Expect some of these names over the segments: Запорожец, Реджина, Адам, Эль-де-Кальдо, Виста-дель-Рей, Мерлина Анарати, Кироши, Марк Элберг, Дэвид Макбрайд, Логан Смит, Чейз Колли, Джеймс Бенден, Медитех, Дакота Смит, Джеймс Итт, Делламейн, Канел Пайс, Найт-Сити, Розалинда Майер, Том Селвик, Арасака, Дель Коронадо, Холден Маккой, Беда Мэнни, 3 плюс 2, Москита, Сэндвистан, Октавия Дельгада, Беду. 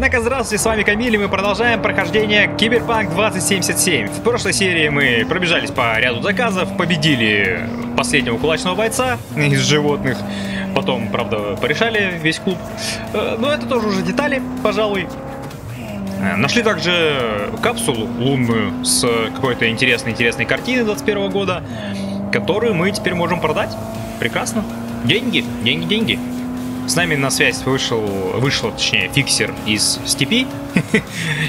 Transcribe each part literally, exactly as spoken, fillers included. Однако здравствуйте, с вами Камиль, и мы продолжаем прохождение Киберпанк двадцать семьдесят семь. В прошлой серии мы пробежались по ряду заказов, победили последнего кулачного бойца из животных. Потом, правда, порешали весь клуб. Но это тоже уже детали, пожалуй. Нашли также капсулу лунную с какой-то интересной-интересной картиной двадцать первого года, которую мы теперь можем продать. Прекрасно. Деньги, деньги, деньги. С нами на связь вышел, вышел, точнее, фиксер из степи,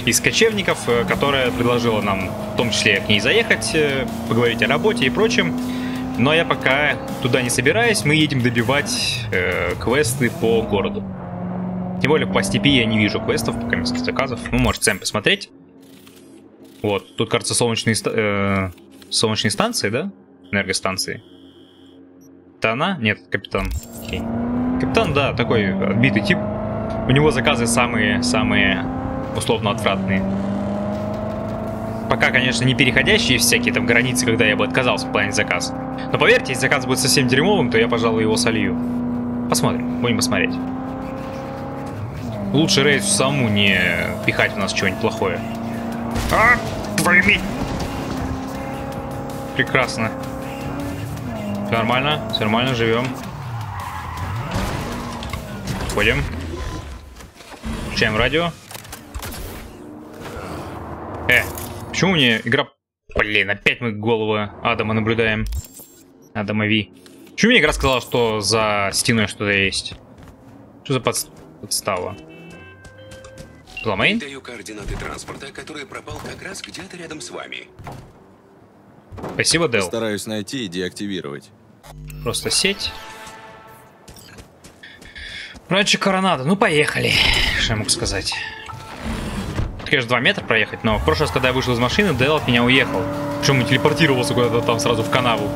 из кочевников, которая предложила нам в том числе к ней заехать, поговорить о работе и прочем. Но я пока туда не собираюсь, мы едем добивать э, квесты по городу. Тем более по степи я не вижу квестов, пока местных заказов. Ну, можете сами посмотреть. Вот, тут, кажется, солнечные, э, солнечные станции, да? Энергостанции. Это она? Нет, капитан. Окей. Капитан, да, такой отбитый тип. У него заказы самые-самые условно отвратные. Пока, конечно, не переходящие всякие там границы, когда я бы отказался выполнять заказ. Но поверьте, если заказ будет совсем дерьмовым, то я, пожалуй, его солью. Посмотрим, будем посмотреть. Лучше Рейсу саму не пихать в нас чего-нибудь плохое. А, твою мать! Прекрасно. Все нормально, все нормально, живем. Ходим. Включаем радио. Э, почему мне игра... Блин, опять мы голову Адама наблюдаем. Адама Ви. Почему мне игра сказала, что за стеной что-то есть? Что за под... подстава? Делламейн? Даю координаты транспорта, который пропал как раз где-то рядом с вами. Спасибо, Дел. Стараюсь найти и деактивировать. Просто сеть. Раньше Коронадо, ну поехали. Что я могу сказать? Тут, конечно, два метра проехать, но в прошлый раз, когда я вышел из машины, Дэл от меня уехал. Почему телепортировался куда-то там сразу в канаву?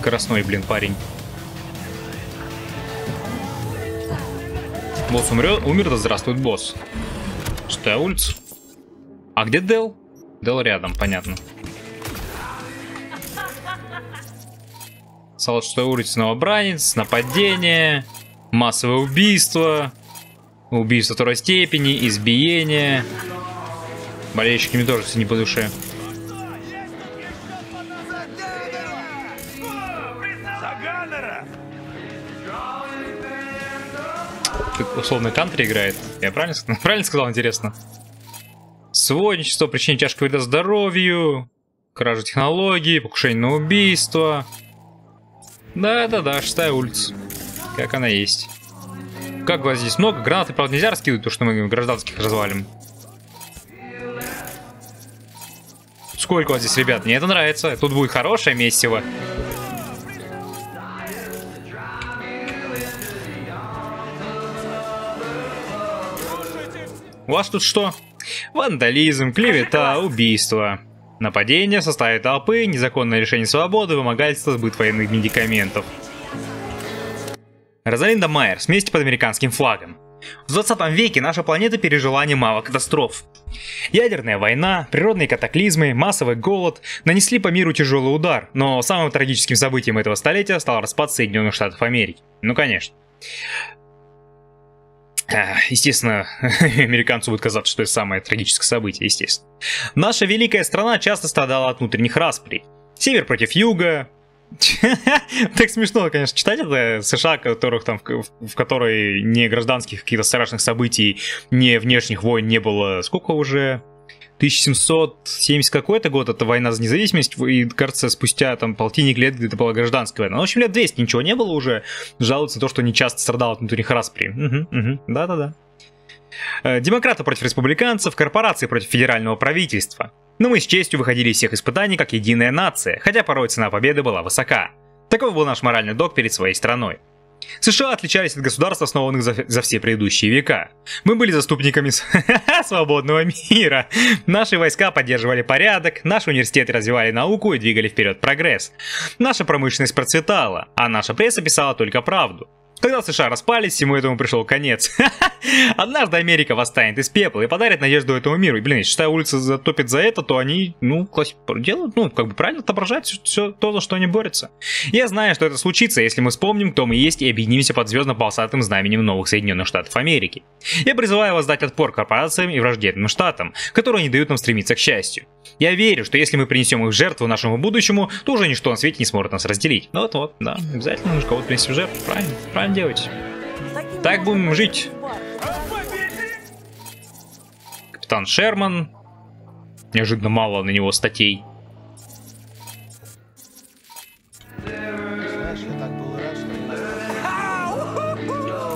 Скоростной, блин, парень. Босс умрет, умер, да здравствует босс. Шестая улица. А где Дэл? Дэл рядом, понятно. Салат шестая улица, новобранец, нападение... Массовое убийство, убийство второй степени, избиение. Болельщики мне тоже все не по душе. Тут условно кантри играет. Я правильно, правильно сказал, интересно? Сводничество, причинение тяжкого вреда здоровью, кража технологий, покушение на убийство. Да-да-да, шестая улица. Как она есть. Как вас здесь много. Гранаты, правда, нельзя раскидывать, потому что мы гражданских развалим. Сколько вас здесь, ребят? Мне это нравится. Тут будет хорошее месиво. У вас тут что? Вандализм, клевета, убийство. Нападение, составе толпы, незаконное лишение свободы, вымогательство, сбыт военных медикаментов. Розалинда Майер, смесь под американским флагом. В двадцатом веке наша планета пережила немало катастроф. Ядерная война, природные катаклизмы, массовый голод нанесли по миру тяжелый удар, но самым трагическим событием этого столетия стал распад Соединенных Штатов Америки. Ну конечно. Естественно, американцу будет казаться, что это самое трагическое событие, естественно. Наша великая страна часто страдала от внутренних расприй. Север против юга... Так смешно, конечно, читать это. США, которых там, в, в которой не гражданских каких-то страшных событий, не внешних войн не было. Сколько уже? тысяча семьсот семидесятый какой-то год, это война за независимость. И, кажется, спустя там полтинник лет где-то была гражданская война. Ну, в общем, лет двести ничего не было уже. Жалуются на то, что не часто страдал от внутренних распри. Да-да-да. Демократы против республиканцев, корпорации против федерального правительства. Но мы с честью выходили из всех испытаний как единая нация, хотя порой цена победы была высока. Таков был наш моральный долг перед своей страной. США отличались от государств, основанных за, за все предыдущие века. Мы были заступниками свободного мира. Наши войска поддерживали порядок, наши университеты развивали науку и двигали вперед прогресс. Наша промышленность процветала, а наша пресса писала только правду. Тогда США распались, всему этому пришел конец. Однажды Америка восстанет из пепла и подарит надежду этому миру. И, блин, если Шестая улица затопит за это, то они, ну, делают, ну, как бы правильно отображают все то, за что они борются. Я знаю, что это случится, если мы вспомним, кто мы есть, и объединимся под звездно-полосатым знаменем новых Соединенных Штатов Америки. Я призываю вас дать отпор корпорациям и враждебным штатам, которые не дают нам стремиться к счастью. Я верю, что если мы принесем их жертву нашему будущему, то уже ничто на свете не сможет нас разделить. Ну вот, вот, да, обязательно нужно кого-то принести в жертву, правильно, правильно делать. Так будем жить. Капитан Шерман. Неожиданно мало на него статей.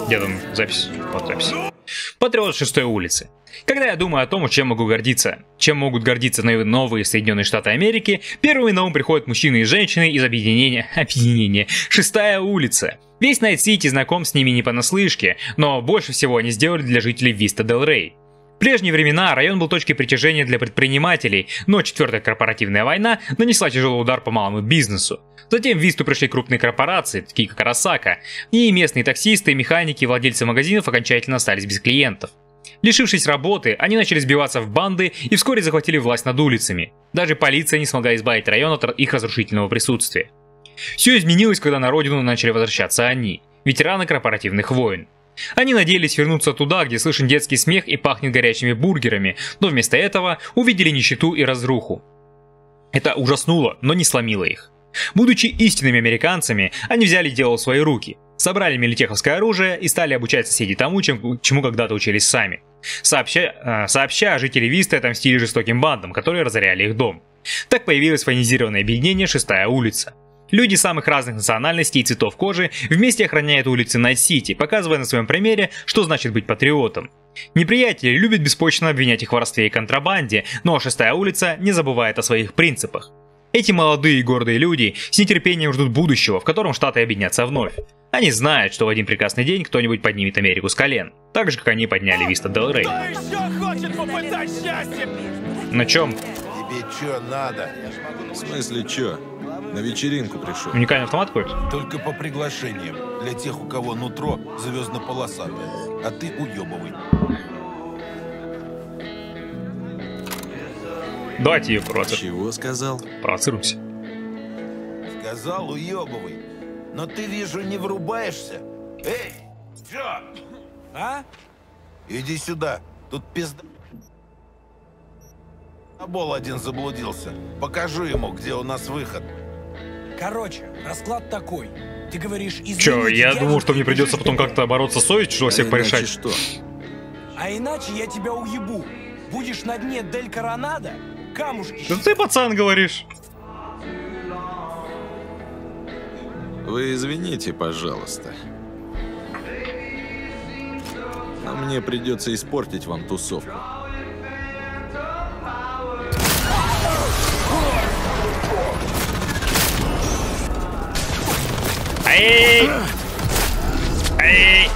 Где там запись? Вот запись. Патриот Шестой улицы. Когда я думаю о том, чем могу гордиться, чем могут гордиться новые Соединенные Штаты Америки, первыми на ум приходят мужчины и женщины из объединения, объединения Шестая улица. Весь Найт-Сити знаком с ними не понаслышке, но больше всего они сделали для жителей Виста-дель-Рей. В прежние времена район был точкой притяжения для предпринимателей, но четвертая корпоративная война нанесла тяжелый удар по малому бизнесу. Затем в Висту пришли крупные корпорации, такие как Арасака, и местные таксисты, механики и владельцы магазинов окончательно остались без клиентов. Лишившись работы, они начали сбиваться в банды и вскоре захватили власть над улицами. Даже полиция не смогла избавить район от их разрушительного присутствия. Все изменилось, когда на родину начали возвращаться они, ветераны корпоративных войн. Они надеялись вернуться туда, где слышен детский смех и пахнет горячими бургерами, но вместо этого увидели нищету и разруху. Это ужаснуло, но не сломило их. Будучи истинными американцами, они взяли дело в свои руки, собрали милитеховское оружие и стали обучать соседей тому, чем, чему когда-то учились сами. Сообща, э, сообща жители Висты отомстили жестоким бандам, которые разоряли их дом. Так появилось военизированное объединение «Шестая улица». Люди самых разных национальностей и цветов кожи вместе охраняют улицы Найт-Сити, показывая на своем примере, что значит быть патриотом. Неприятели любят беспочвенно обвинять их в воровстве и контрабанде, но Шестая улица не забывает о своих принципах. Эти молодые и гордые люди с нетерпением ждут будущего, в котором штаты объединятся вновь. Они знают, что в один прекрасный день кто-нибудь поднимет Америку с колен, так же, как они подняли Виста-дель-Рей. На чем? Тебе чё надо? В смысле чё? На вечеринку пришел. Уникальный автомат какой-то? Только по приглашениям. Для тех, у кого нутро звездно-полосатое. А ты уёбовый. Давайте ее провоцируем. Чего сказал? Провоцируемся. Сказал уёбовый. Но ты, вижу, не врубаешься. Эй, чё? А? Иди сюда. Тут пизда... Абол один заблудился. Покажу ему, где у нас выход. Короче, расклад такой. Ты говоришь, извините, Чё, я, я думал, что мне придется потом как-то бороться с совестью, чтобы а всех порешать. Что? А иначе я тебя уебу. Будешь на дне Дель Коронадо, камушки. Да ты, пацан, говоришь. Вы извините, пожалуйста. А мне придется испортить вам тусовку. Эй! Эй!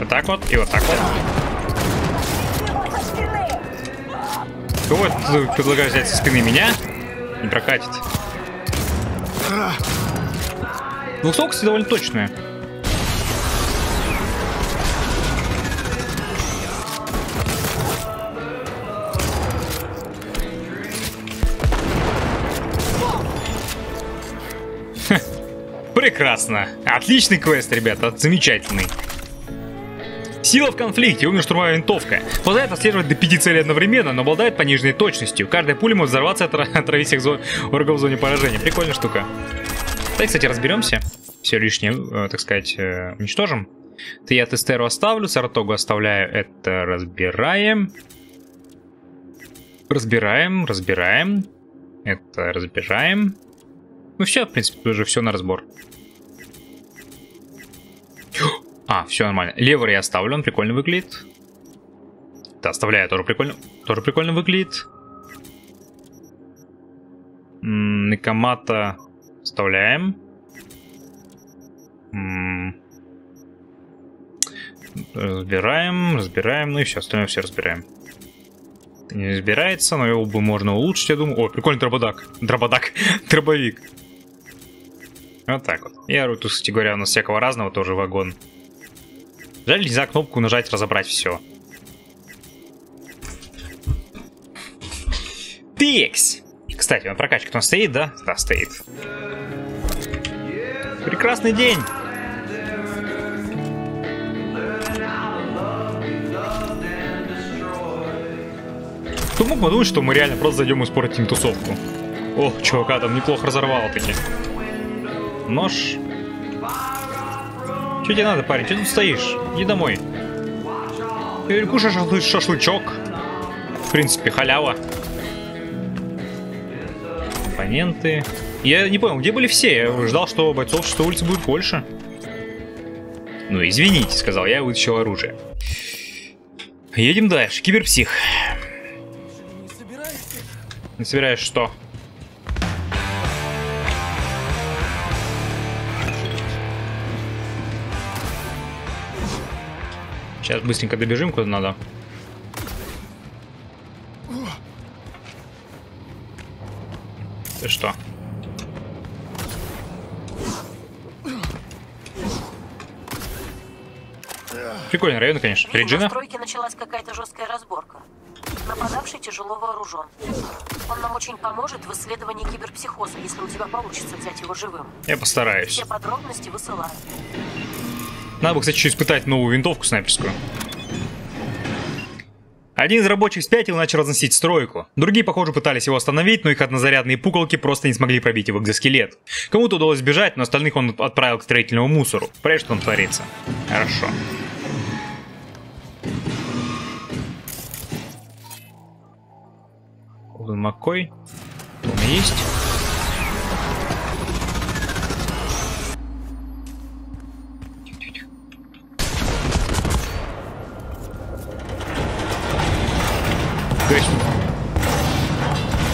Вот так вот и вот так вот. Кого ты предлагаешь взять со спины? Меня? Не прокатит. Двухсотка, кстати, довольно точная. Прекрасно. Отличный квест, ребята. Замечательный. Сила в конфликте. Умная штурмовая винтовка. Позволяет отслеживать до пяти целей одновременно, но обладает пониженной точностью. Каждая пуля может взорваться и отравить всех зо... врагов в зоне поражения. Прикольная штука. Так, кстати, разберемся. Все лишнее, так сказать, уничтожим. Это я Тестеру оставлю, Саратогу оставляю. Это разбираем. Разбираем, разбираем. Это разбираем. Ну все, в принципе, уже все на разбор. А, все нормально. Левер я оставлю, он прикольно выглядит. Да, оставляю, тоже прикольно. Тоже прикольно выглядит. Никомата оставляем. Разбираем, разбираем, ну и все, остальное все разбираем. Не разбирается, но его бы можно улучшить, я думаю. О, прикольный дрободак. Дрободак. Дробовик. Вот так вот. И ору тут, кстати говоря, у нас всякого разного тоже вагон. Жаль, нельзя кнопку нажать, разобрать все. Тыкс! Кстати, на прокачке у нас стоит, да? Да, стоит. Прекрасный день! Кто мог подумать, что мы реально просто зайдем и испортим тусовку? Ох, чувака там неплохо разорвало таки. Нож. Че тебе надо, парень? Че тут стоишь? Иди домой. Ты кушаешь шашлычок. В принципе, халява. Оппоненты. Я не понял, где были все? Я ждал, что бойцов шестой улицы будет больше. Ну, извините, сказал я, вытащил оружие. Едем дальше. Киберпсих. Не собираешь что? Сейчас быстренько добежим куда надо. Ты что? Прикольный район, конечно. Реджина? В стройке началась какая-то жесткая разборка. Нападавший тяжело вооружен. Он нам очень поможет в исследовании киберпсихоза, если у тебя получится взять его живым. Я постараюсь. Все подробности высылаю. Надо бы, кстати, еще испытать новую винтовку снайперскую. Один из рабочих спятил и начал разносить стройку. Другие, похоже, пытались его остановить, но их однозарядные пуколки просто не смогли пробить его экзоскелет. Кому-то удалось сбежать, но остальных он отправил к строительному мусору. Проверь, что там творится. Хорошо. Холден Маккой. Он есть.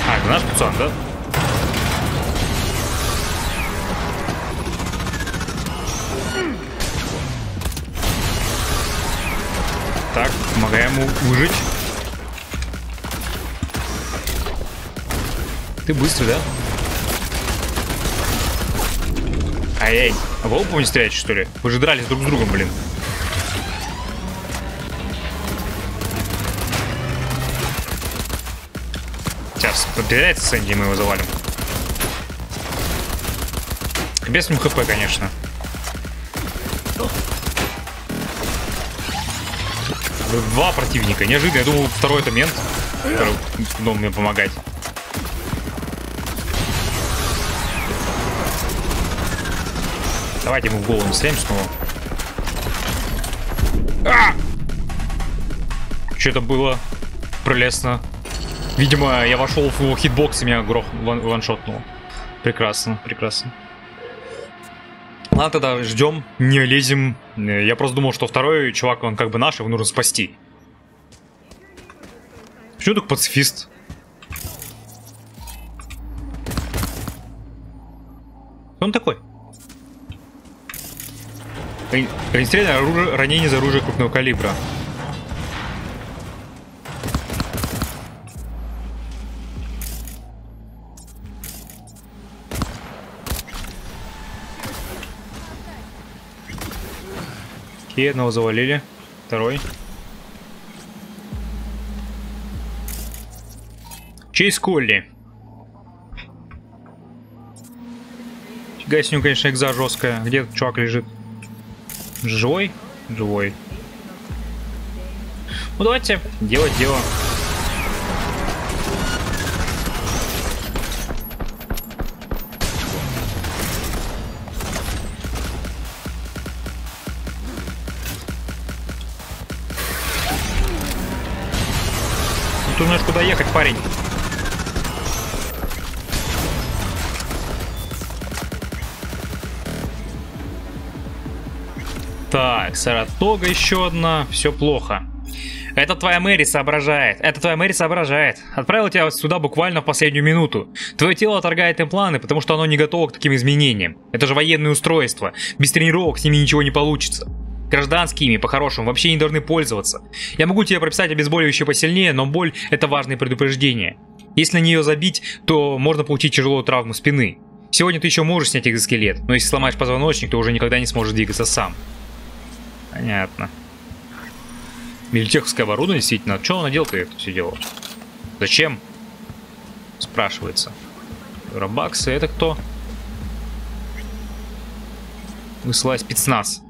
А, это наш пацан, да? Так, помогаем ему выжить. Ты быстро, да? Ай-яй, а в лоб не стрелять, что ли? Вы же дрались друг с другом, блин. Сейчас подбирается Сэнди, мы его завалим. Без эм ха пэ, конечно. Два противника. Неожиданно. Я думал, второй это мент, который должен мне помогать. Давайте ему в голову стреляем снова. А! Что-то было прелестно. Видимо, я вошел в его хитбокс и меня грох ван ваншотнул. Прекрасно, прекрасно. Ладно, тогда ждем, не лезем. Я просто думал, что второй чувак, он как бы наш, его нужно спасти. Почему только пацифист? Кто он такой? Огнестрельное оружие, ранение из оружия крупного калибра. Окей, одного завалили. Второй. Чейз Колли. Фига с ним, конечно, экза жесткая. Где этот чувак лежит? Живой? Живой. Ну давайте делать дело. Ты знаешь, куда ехать, парень? Так, Саратога еще одна. Все плохо. Это твоя Мэри соображает. Это твоя Мэри соображает. Отправила тебя сюда буквально в последнюю минуту. Твое тело отторгает импланты, потому что оно не готово к таким изменениям. Это же военное устройство. Без тренировок с ними ничего не получится. Гражданскими, по-хорошему, вообще не должны пользоваться. Я могу тебе прописать обезболивающее посильнее, но боль – это важное предупреждение. Если на нее забить, то можно получить тяжелую травму спины. Сегодня ты еще можешь снять экзоскелет, но если сломаешь позвоночник, ты уже никогда не сможешь двигаться сам. Понятно. Милитеховское оборудование, действительно. Че он надел-то это все дело? Зачем? Спрашивается. Робаксы, это кто? Высылай спецназ.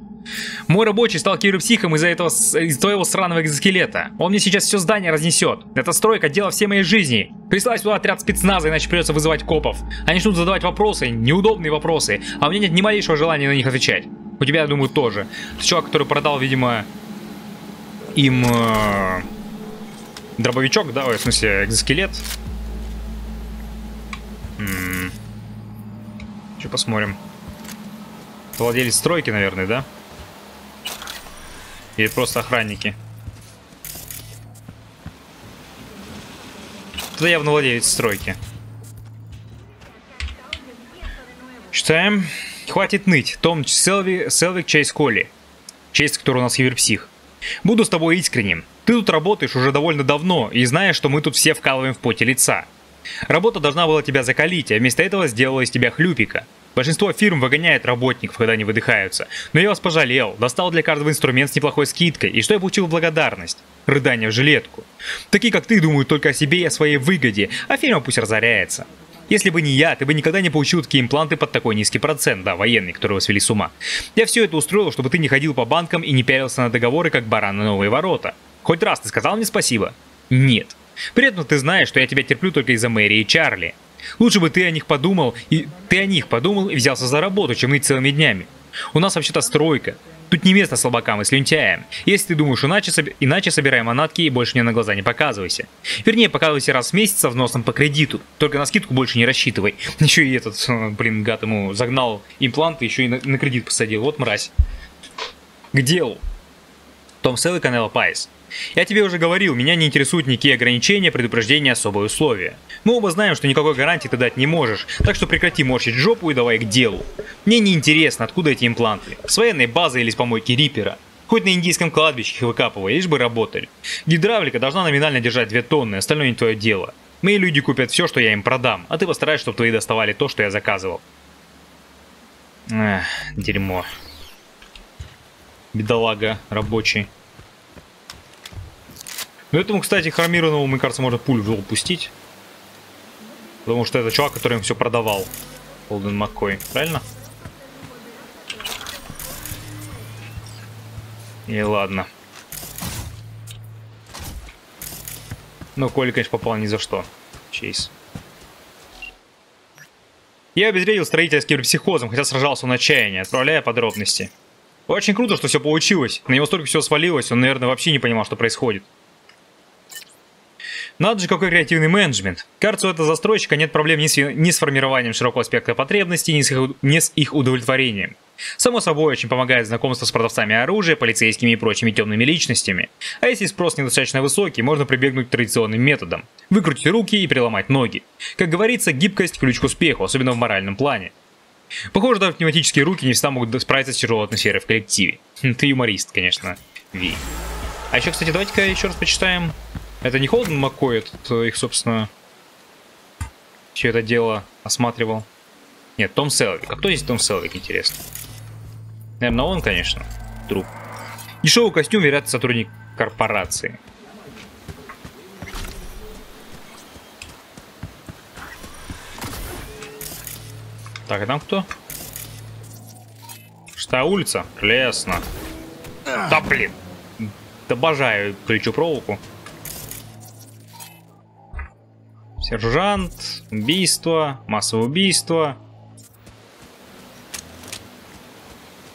Мой рабочий стал киберпсихом из-за этого, из-за твоего сраного экзоскелета. Он мне сейчас все здание разнесет. Эта стройка — дело всей моей жизни. Прислай сюда отряд спецназа, иначе придется вызывать копов. Они начнут задавать вопросы, неудобные вопросы, а у меня нет ни малейшего желания на них отвечать. У тебя, я думаю, тоже. Ты чувак, который продал, видимо, им э, дробовичок, да, в смысле экзоскелет. М-м. Че посмотрим. Владелец стройки, наверное, да? Или просто охранники? Это явно владелец стройки. Читаем. Хватит ныть. Том Селвик, Селвик Чейз Колли. Честь, который у нас киберпсих. Буду с тобой искренним. Ты тут работаешь уже довольно давно и знаешь, что мы тут все вкалываем в поте лица. Работа должна была тебя закалить, а вместо этого сделала из тебя хлюпика. Большинство фирм выгоняет работников, когда они выдыхаются. Но я вас пожалел, достал для каждого инструмент с неплохой скидкой, и что я получил в благодарность? Рыдание в жилетку. Такие, как ты, думают только о себе и о своей выгоде, а фирма пусть разоряется. Если бы не я, ты бы никогда не получил такие импланты под такой низкий процент, да, военные, которые вас свели с ума. Я все это устроил, чтобы ты не ходил по банкам и не пялился на договоры, как баран на новые ворота. Хоть раз ты сказал мне спасибо? Нет. При этом ты знаешь, что я тебя терплю только из-за Мэри и Чарли. Лучше бы ты о них подумал, и ты о них подумал и взялся за работу, чем ныть целыми днями. У нас вообще-то стройка. Тут не место слабакам и слюнтяям. Если ты думаешь иначе, соб... иначе собирай манатки и больше мне на глаза не показывайся. Вернее, показывайся раз в месяц со взносом по кредиту. Только на скидку больше не рассчитывай. Еще и этот, блин, гад ему загнал импланты, еще и на, на кредит посадил. Вот мразь. К делу. Том Селвик, Канел Пайс. Я тебе уже говорил, меня не интересуют никакие ограничения, предупреждения, особые условия. Мы оба знаем, что никакой гарантии ты дать не можешь, так что прекрати морщить жопу и давай к делу. Мне не интересно, откуда эти импланты, с военной базы или с помойки Рипера. Хоть на индийском кладбище их выкапывай, лишь бы работали. Гидравлика должна номинально держать две тонны, остальное не твое дело. Мои люди купят все, что я им продам, а ты постарайся, чтобы твои доставали то, что я заказывал. Эх, дерьмо. Бедолага рабочий. Ну этому, кстати, хромированному, мне кажется, можно пуль в лоб пустить. Потому что это чувак, который им все продавал. Холден Маккой, правильно? И ладно. Но Коля, конечно, попал ни за что. Чейз. Я обезвредил строителя с киберпсихозом, хотя сражался на отчаянии, отправляя подробности. Очень круто, что все получилось. На него столько всего свалилось, он, наверное, вообще не понимал, что происходит. Надо же, какой креативный менеджмент. Кажется, у этого застройщика нет проблем ни с, ни с формированием широкого спектра потребностей, ни с, их, ни с их удовлетворением. Само собой, очень помогает знакомство с продавцами оружия, полицейскими и прочими темными личностями. А если спрос недостаточно высокий, можно прибегнуть к традиционным методам. Выкрутить руки и переломать ноги. Как говорится, гибкость – ключ к успеху, особенно в моральном плане. Похоже, даже пневматические руки не всегда могут справиться с тяжелой атмосферой в коллективе. Ты юморист, конечно, Ви. А еще, кстати, давайте-ка еще раз почитаем... Это не Холден Маккой, этот их, собственно, все это дело осматривал. Нет, Том Селвик. А кто здесь Том Селвик, интересно? Наверное, он, конечно, труп. Дешевый костюм, вероятно, сотрудник корпорации. Так, а там кто? Шестая улица? Лесно. Да, блин. Обожаю колючую проволоку. Сержант, убийство, массовое убийство.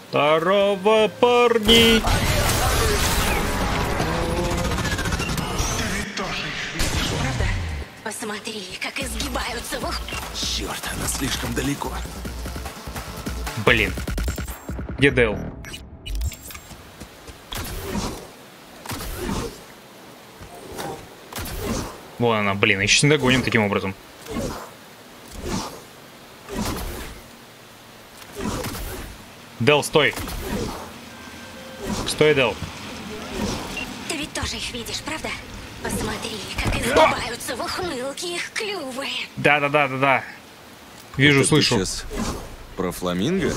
Здорово, парни! Ты тоже их видишь. Правда? Посмотри, как изгибаются. Черт, она слишком далеко. Блин. Где Дэл? Вон она, блин, еще не догоним таким образом. Дел, стой. Стой, Дел. Ты ведь тоже их видишь, правда? Посмотри, как изгибаются в ухмылке их клювы. Да-да-да-да-да. Вижу, это слышу. Про фламинго?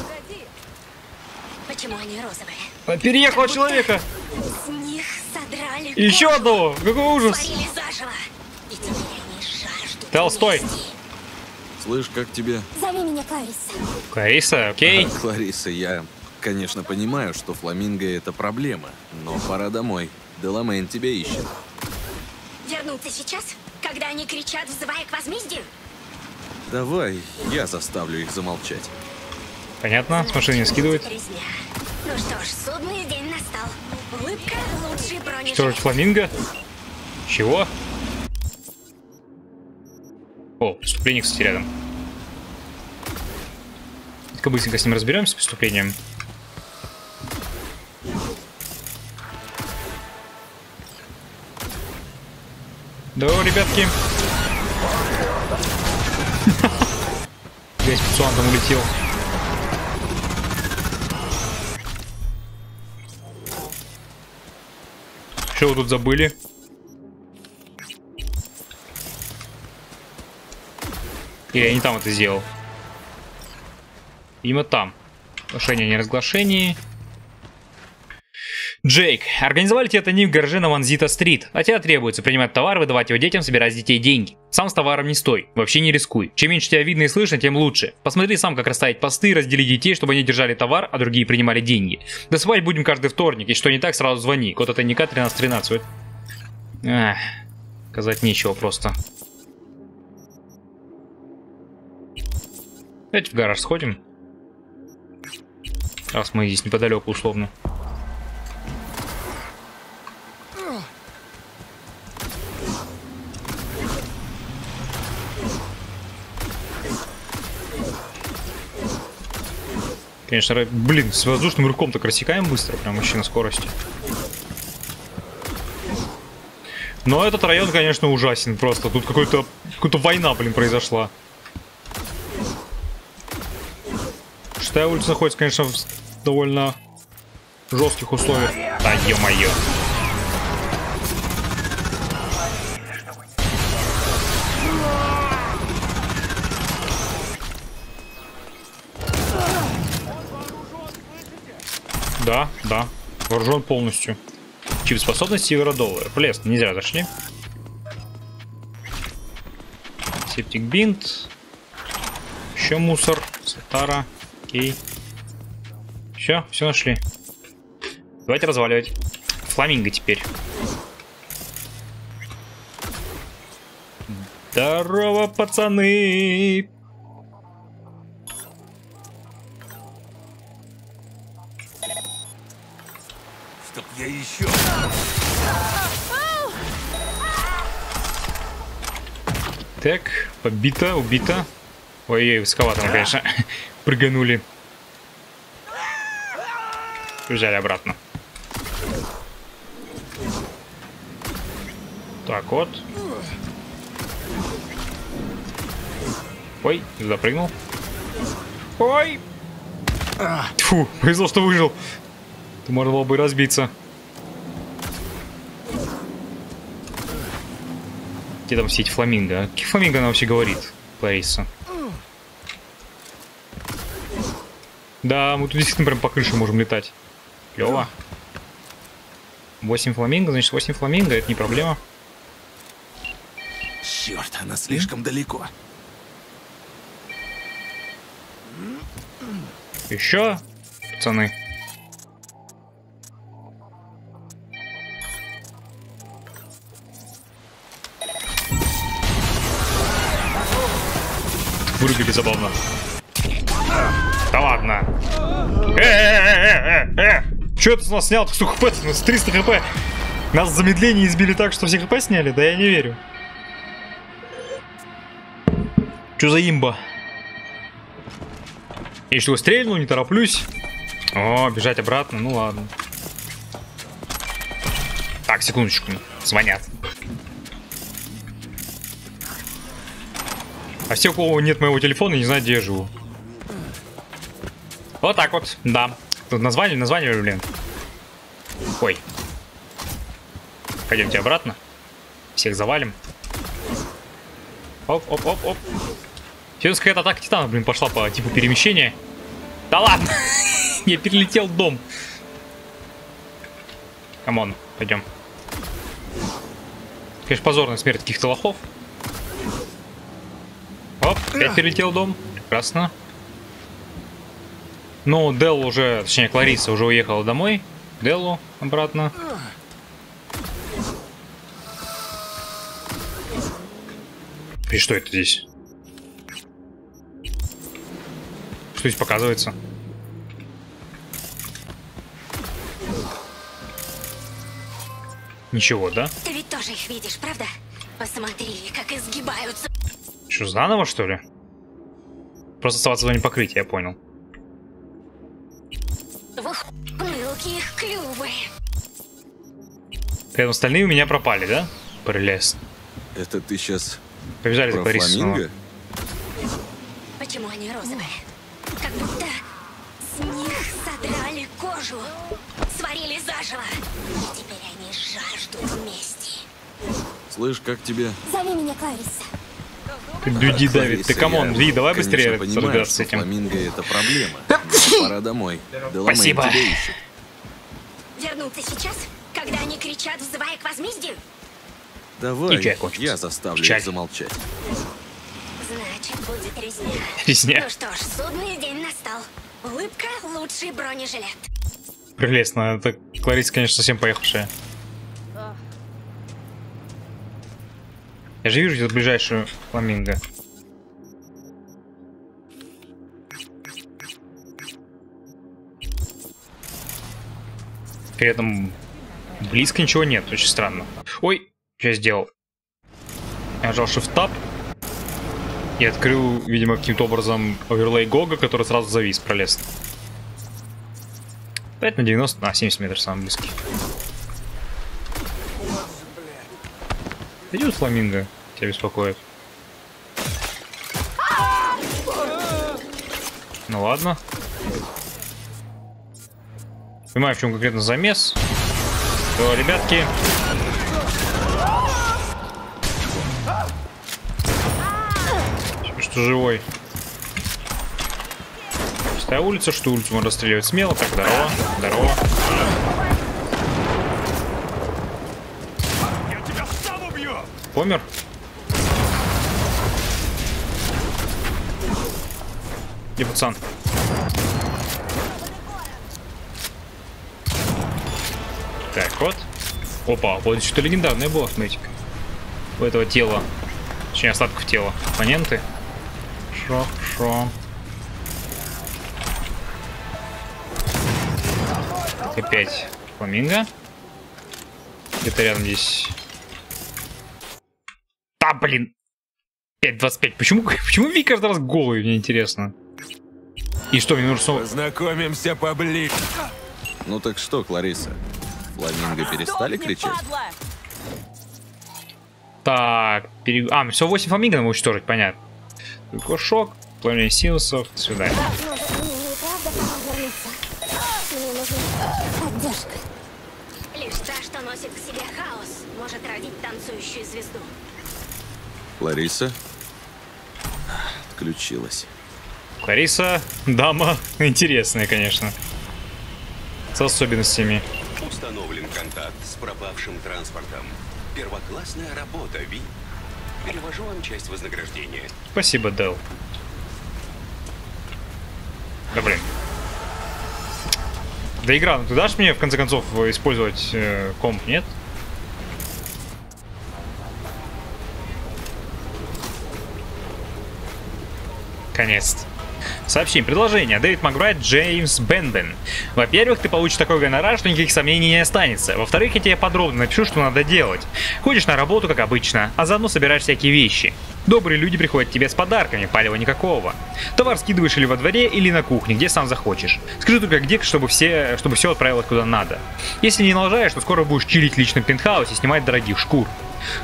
Почему они розовые? Переехал человека. С них содрали еще кожу. Одного. Какой ужас. Толстой. Слышь, как тебе? Зови меня Клариса. Клариса, окей. А, Клариса, я, конечно, понимаю, что фламинго это проблема, но пора домой. Делламейн тебя ищет. Вернуться сейчас, когда они кричат, взывая к возмездию? Давай, я заставлю их замолчать. Понятно, с машины скидывает. Ну что ж, судный день настал. Улыбка лучше брони. Что же, фламинго? Чего? О, преступление, кстати, рядом. Только быстренько с ним разберемся, с преступлением. Да, ребятки. Весь пацан там улетел. Что вы тут забыли? Или я не там это сделал? Именно там. Глашение о неразглашении. Джейк, организовали тебе это не в гараже на Ванзита-стрит. От тебя требуется принимать товар, выдавать его детям, собирать с детей деньги. Сам с товаром не стой, вообще не рискуй. Чем меньше тебя видно и слышно, тем лучше. Посмотри сам, как расставить посты, раздели детей, чтобы они держали товар, а другие принимали деньги. Досыпать будем каждый вторник, если что не так, сразу звони. Код от Ника тринадцать тринадцать. Ах, сказать нечего просто. Давайте в гараж сходим. Раз мы здесь неподалеку, условно. Конечно, блин, с воздушным рывком-то рассекаем быстро, прям вообще на скорости. Но этот район, конечно, ужасен просто. Тут какой-то какая-то война, блин, произошла. Шестая улица находится, конечно, в довольно жестких условиях. Да, ё-моё. Да, да, вооружен полностью. Чип способности евро-доллара. В лес нельзя зашли. Септик бинт. Еще мусор. Сатара. Окей. Все, все нашли. Давайте разваливать. Фламинго теперь. Здорово, пацаны! Я еще. Так, побито, убито. Ой-ой, высоковато мы, конечно, прыганули. Бежали обратно. Так вот. Ой, запрыгнул. Ой! Фу, повезло, что выжил. Ты можно было бы разбиться. Где там все эти фламинго? Какие фламинго она вообще говорит, Лариса? Да, мы тут действительно прям по крыше можем летать. Клево. восемь фламинго, значит восемь фламинго, это не проблема. Черт, она слишком далеко. Еще, пацаны. Вырубили забавно. Да ладно. Э-э-э-э-э-э. Че это с нас снял? Что хп? У нас триста хп. Нас в замедлении избили так, что все хп сняли? Да я не верю. Че за имба? Я что, стрельну, не тороплюсь. О, бежать обратно, ну ладно. Так, секундочку. Звонят. А все, у кого нет моего телефона, не знаю, где я живу. Вот так вот, да. Тут название, название, блин. Ой. Пойдемте обратно. Всех завалим. Оп, оп, оп, оп. Сейчас какая-то атака титана, блин, пошла по типу перемещения. Да ладно! Я перелетел дом. Камон, пойдем. Конечно, позорная смерть каких-то лохов. Оп, опять перелетел дом. Прекрасно. Ну, Делл уже, точнее, Клариса уже уехала домой. Деллу обратно. И что это здесь? Что здесь показывается? Ничего, да? Ты ведь тоже их видишь, правда? Посмотри, как изгибаются. Что, заново, что ли? Просто оставаться в зоне покрытия, я понял. Мелкие их клювы. Прям остальные у меня пропали, да? Прелест. Это ты сейчас... Побежали за Борисом. Почему они розовые? Как будто с них содрали кожу, сварили заживо. Теперь они жаждут мести. Слышь, как тебе? Зови меня Клариса. Дюди давит, ты камон, Ви, давай быстрее разбираться с этим. Фламинго это проблема. Пора домой. Спасибо. Вернуться сейчас, когда они кричат, взывая к возмездию? Давай, я заставлю их замолчать. Значит, будет резня. Резня. Ну что ж, судный день настал. Улыбка лучший бронежилет. Прелестно, это Клариса, конечно, совсем поехавшая. Я же вижу где-то ближайшую фламинго. При этом близко ничего нет, очень странно. Ой, что я сделал? Я нажал Shift-Tab и открыл, видимо, каким-то образом оверлей Гога, который сразу завис, пролез. пять на девяносто, на семьдесят метров самый близкий. Идет фламинго, тебя беспокоит. Ну ладно. Понимаю, в чем конкретно замес. То, ребятки. Что живой. Шестая улица, что улицу можно расстреливать смело. Так, здорово, здорово. Помер? Где пацан? Так, вот. Опа, вот что-то легендарное было, смотрите-ка. У этого тела. Точнее, остатков тела. Оппоненты. Шо, шо. Так, опять фламинго. Где-то рядом здесь... А, блин, пять двадцать пять. Почему, почему Ви каждый раз голый, мне интересно. И что, мне нужно снова... Познакомимся поближе. Ну так что, Клариса, фламинго перестали кричать? Так, пере... А, все восемь фламинго нам уничтожить, понятно. Только шок, пламя синусов, до свидания. Лишь та, что носит к себе хаос, может родить танцующую звезду. Клариса отключилась. Клариса, дама интересная, конечно. С особенностями. Установлен контакт с пропавшим транспортом. Первоклассная работа, Ви. Перевожу вам часть вознаграждения. Спасибо, Дэл. Да блин. Да игра, ну ты дашь мне в конце концов использовать э, комп, нет? Конец. Сообщим. Предложение. Дэвид Макбрайд, Джеймс Бенден. Во-первых, ты получишь такой гонорар, что никаких сомнений не останется. Во-вторых, я тебе подробно напишу, что надо делать. Ходишь на работу, как обычно, а заодно собираешь всякие вещи. Добрые люди приходят к тебе с подарками, палева никакого. Товар скидываешь или во дворе, или на кухне, где сам захочешь. Скажи только где, чтобы все, чтобы все отправилось куда надо. Если не налажаешь, то скоро будешь чилить в личном пентхаусе и снимать дорогих шкур.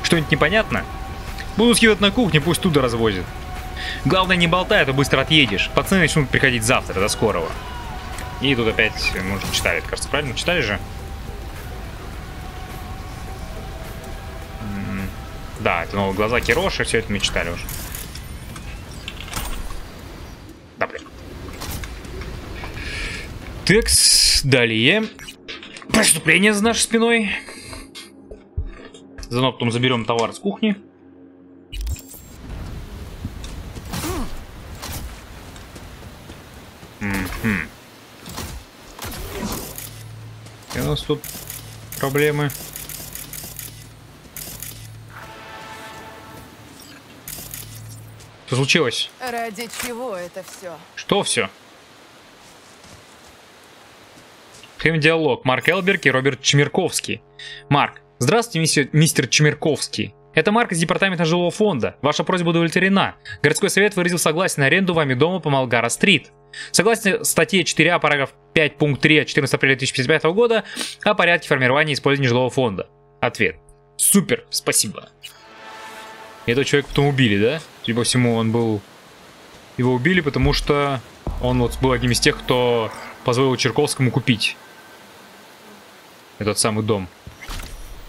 Что-нибудь непонятно? Буду скидывать на кухне, пусть туда развозят. Главное, не болтай, а то быстро отъедешь. Пацаны начнут приходить завтра, до скорого. И тут опять, мы уже читали, кажется, правильно? Читали же? Да, это новые глаза Кироши, все это мы читали уже. Текс. Далее. Преступление за нашей спиной. Заодно потом заберем товар с кухни. М-м-м. И у нас тут проблемы. Что случилось? Ради чего это все? Что все? Диалог. Марк Элберг и Роберт Чмирковский. Марк. Здравствуйте, мистер Чмирковский. Это Марк из департамента жилого фонда. Ваша просьба удовлетворена. Городской совет выразил согласие на аренду вами дома по Малгара-стрит. Согласно статье четыре а, параграф пять пункт три от четырнадцатого апреля две тысячи пятого года о порядке формирования и использования жилого фонда. Ответ. Супер, спасибо. Этого человека потом убили, да? Судя по всему, он был... Его убили, потому что он вот был одним из тех, кто позволил Чирковскому купить этот самый дом.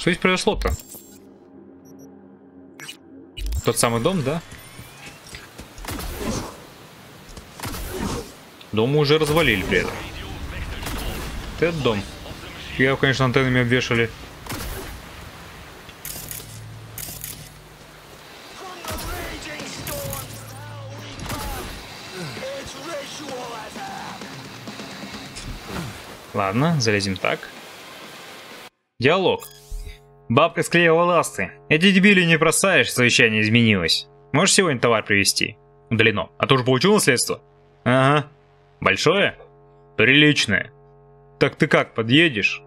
Что здесь произошло-то? Тот самый дом, да? Дом мы уже развалили при этом. Этот дом. Я его, конечно, антеннами обвешали. Ладно, залезем так. Диалог. Бабка склеила ласты. Эти дебили не бросаешь, совещание изменилось. Можешь сегодня товар привезти? Удалено. А ты уже получил наследство? Ага. Большое? Приличное. Так ты как, подъедешь?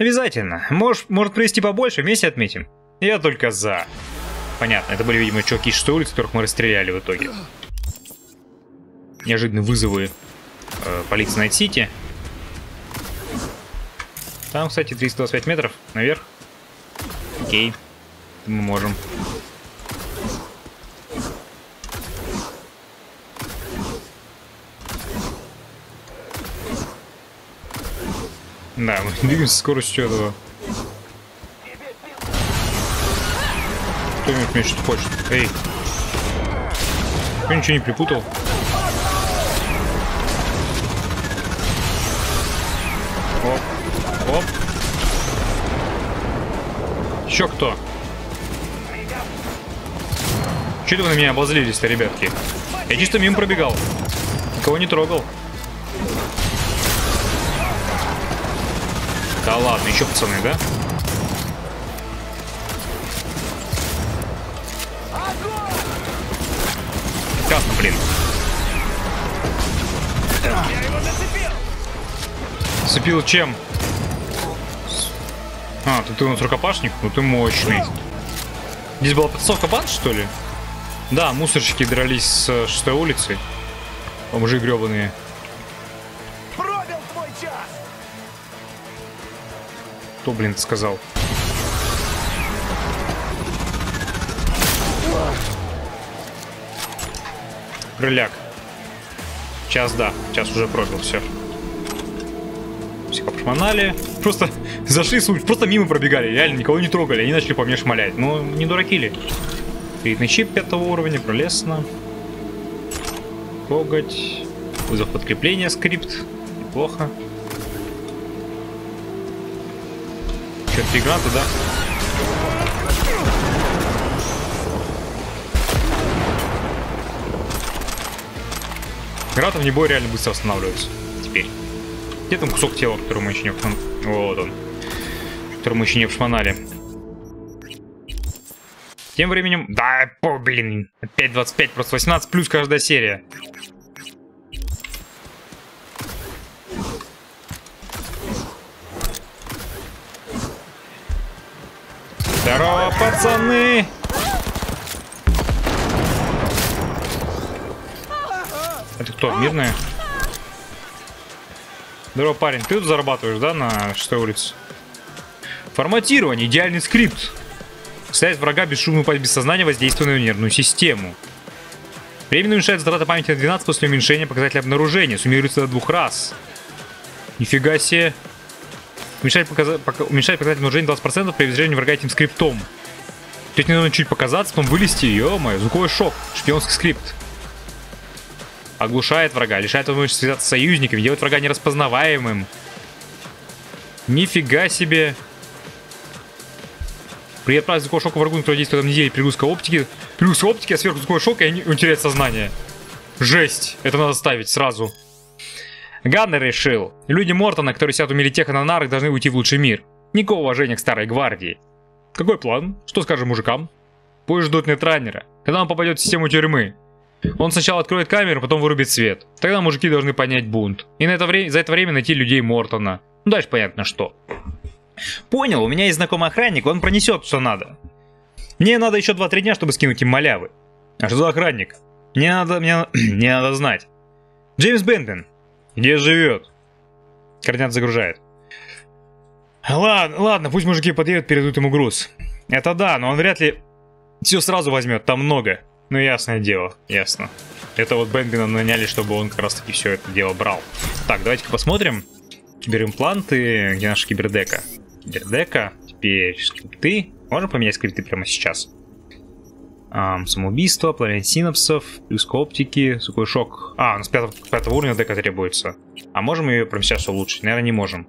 Обязательно. Можешь, может привезти побольше, вместе отметим? Я только за. Понятно, это были, видимо, чуваки из шестой улицы, которых мы расстреляли в итоге. Неожиданные вызовы э, полиции Найт-Сити. Там, кстати, триста двадцать пять метров наверх. Окей. Мы можем. Да, мы двигаемся со скоростью этого. Кто-нибудь мне что-то хочет. Эй. Кто ничего не припутал? Оп. Оп. Еще кто? Чего вы на меня обозлились-то, ребятки? Я чисто мимо пробегал. Никого не трогал. Да ладно, еще пацаны, да? Прекрасно, блин. Я его зацепил. Зацепил чем? А, ты, ты у нас рукопашник? Ну ты мощный. Здесь была подсовка банд, что ли? Да, мусорщики дрались с шестой улицы. Бомжи гребаные. Пробил твой час. Кто, блин, ты сказал? Крыляк. Час, да. Час уже пробил, все. Все пошмонали. Просто зашли, просто мимо пробегали, реально никого не трогали, они начали по мне шмалять. Но не дураки ли? Кредитный чип пятого уровня, пролезно. Коготь. Вызов подкрепления, скрипт. Неплохо. Че, три гранаты, да? Гранаты в небой реально быстро останавливаются. Теперь. Где там кусок тела, который мы еще не обшмонали? Вот он. Который мы еще не обшмонали. Тем временем... Да, по, блин. Опять двадцать пять, просто восемнадцать плюс каждая серия. Здорово, пацаны! Это кто, мирная? Здорово, парень, ты тут зарабатываешь, да, на шестой улице? Форматирование, идеальный скрипт. Ставит врага бесшумную пасть без сознания, воздействуя на нервную систему. Временно уменьшает затраты памяти на двенадцать после уменьшения показателя обнаружения. Суммируется до двух раз. Нифига себе. Уменьшает, показа... Пока... Уменьшает показатель обнаружения двадцать процентов при обезвреживании врага этим скриптом. Тут не нужно чуть показаться, потом вылезти. Ё-моё, звуковой шок. Шпионский скрипт. Оглушает врага, лишает возможности связаться с союзниками, делает врага нераспознаваемым. Нифига себе. При отправке звукового шока врагу, на который действует в этом неделе, пригрузка оптики. Пригрузка оптики, а сверху звуковой шок, и он теряет сознание. Жесть. Это надо ставить сразу. Ганнер решил. Люди Мортона, которые сидят у Мелитеха на нарах, должны уйти в лучший мир. Никакого уважения к старой гвардии. Какой план? Что скажем мужикам? Пусть ждут нетранера. Когда он попадет в систему тюрьмы, он сначала откроет камеру, потом вырубит свет. Тогда мужики должны понять бунт. И на это время, за это время найти людей Мортона. Ну дальше понятно что. Понял, у меня есть знакомый охранник, он пронесет, что надо. Мне надо еще два-три дня, чтобы скинуть им малявы. А что за охранник? Мне надо, мне, мне надо знать. Джеймс Бентон. Где живет? Координат загружает. Ладно, ладно, пусть мужики подъедут, передадут ему груз. Это да, но он вряд ли все сразу возьмет, там много. Ну ясное дело, ясно. Это вот Бенбина наняли, чтобы он как раз таки все это дело брал. Так, давайте-ка посмотрим. Киберимпланты, где наша кибердека? Кибердека, теперь скрипты. Можно поменять скрипты прямо сейчас? Эм, самоубийство, плавление синапсов, плюс оптики, сухой шок. А, у нас пятого, пятого уровня дека требуется. А можем ее прямо сейчас улучшить? Наверное, не можем.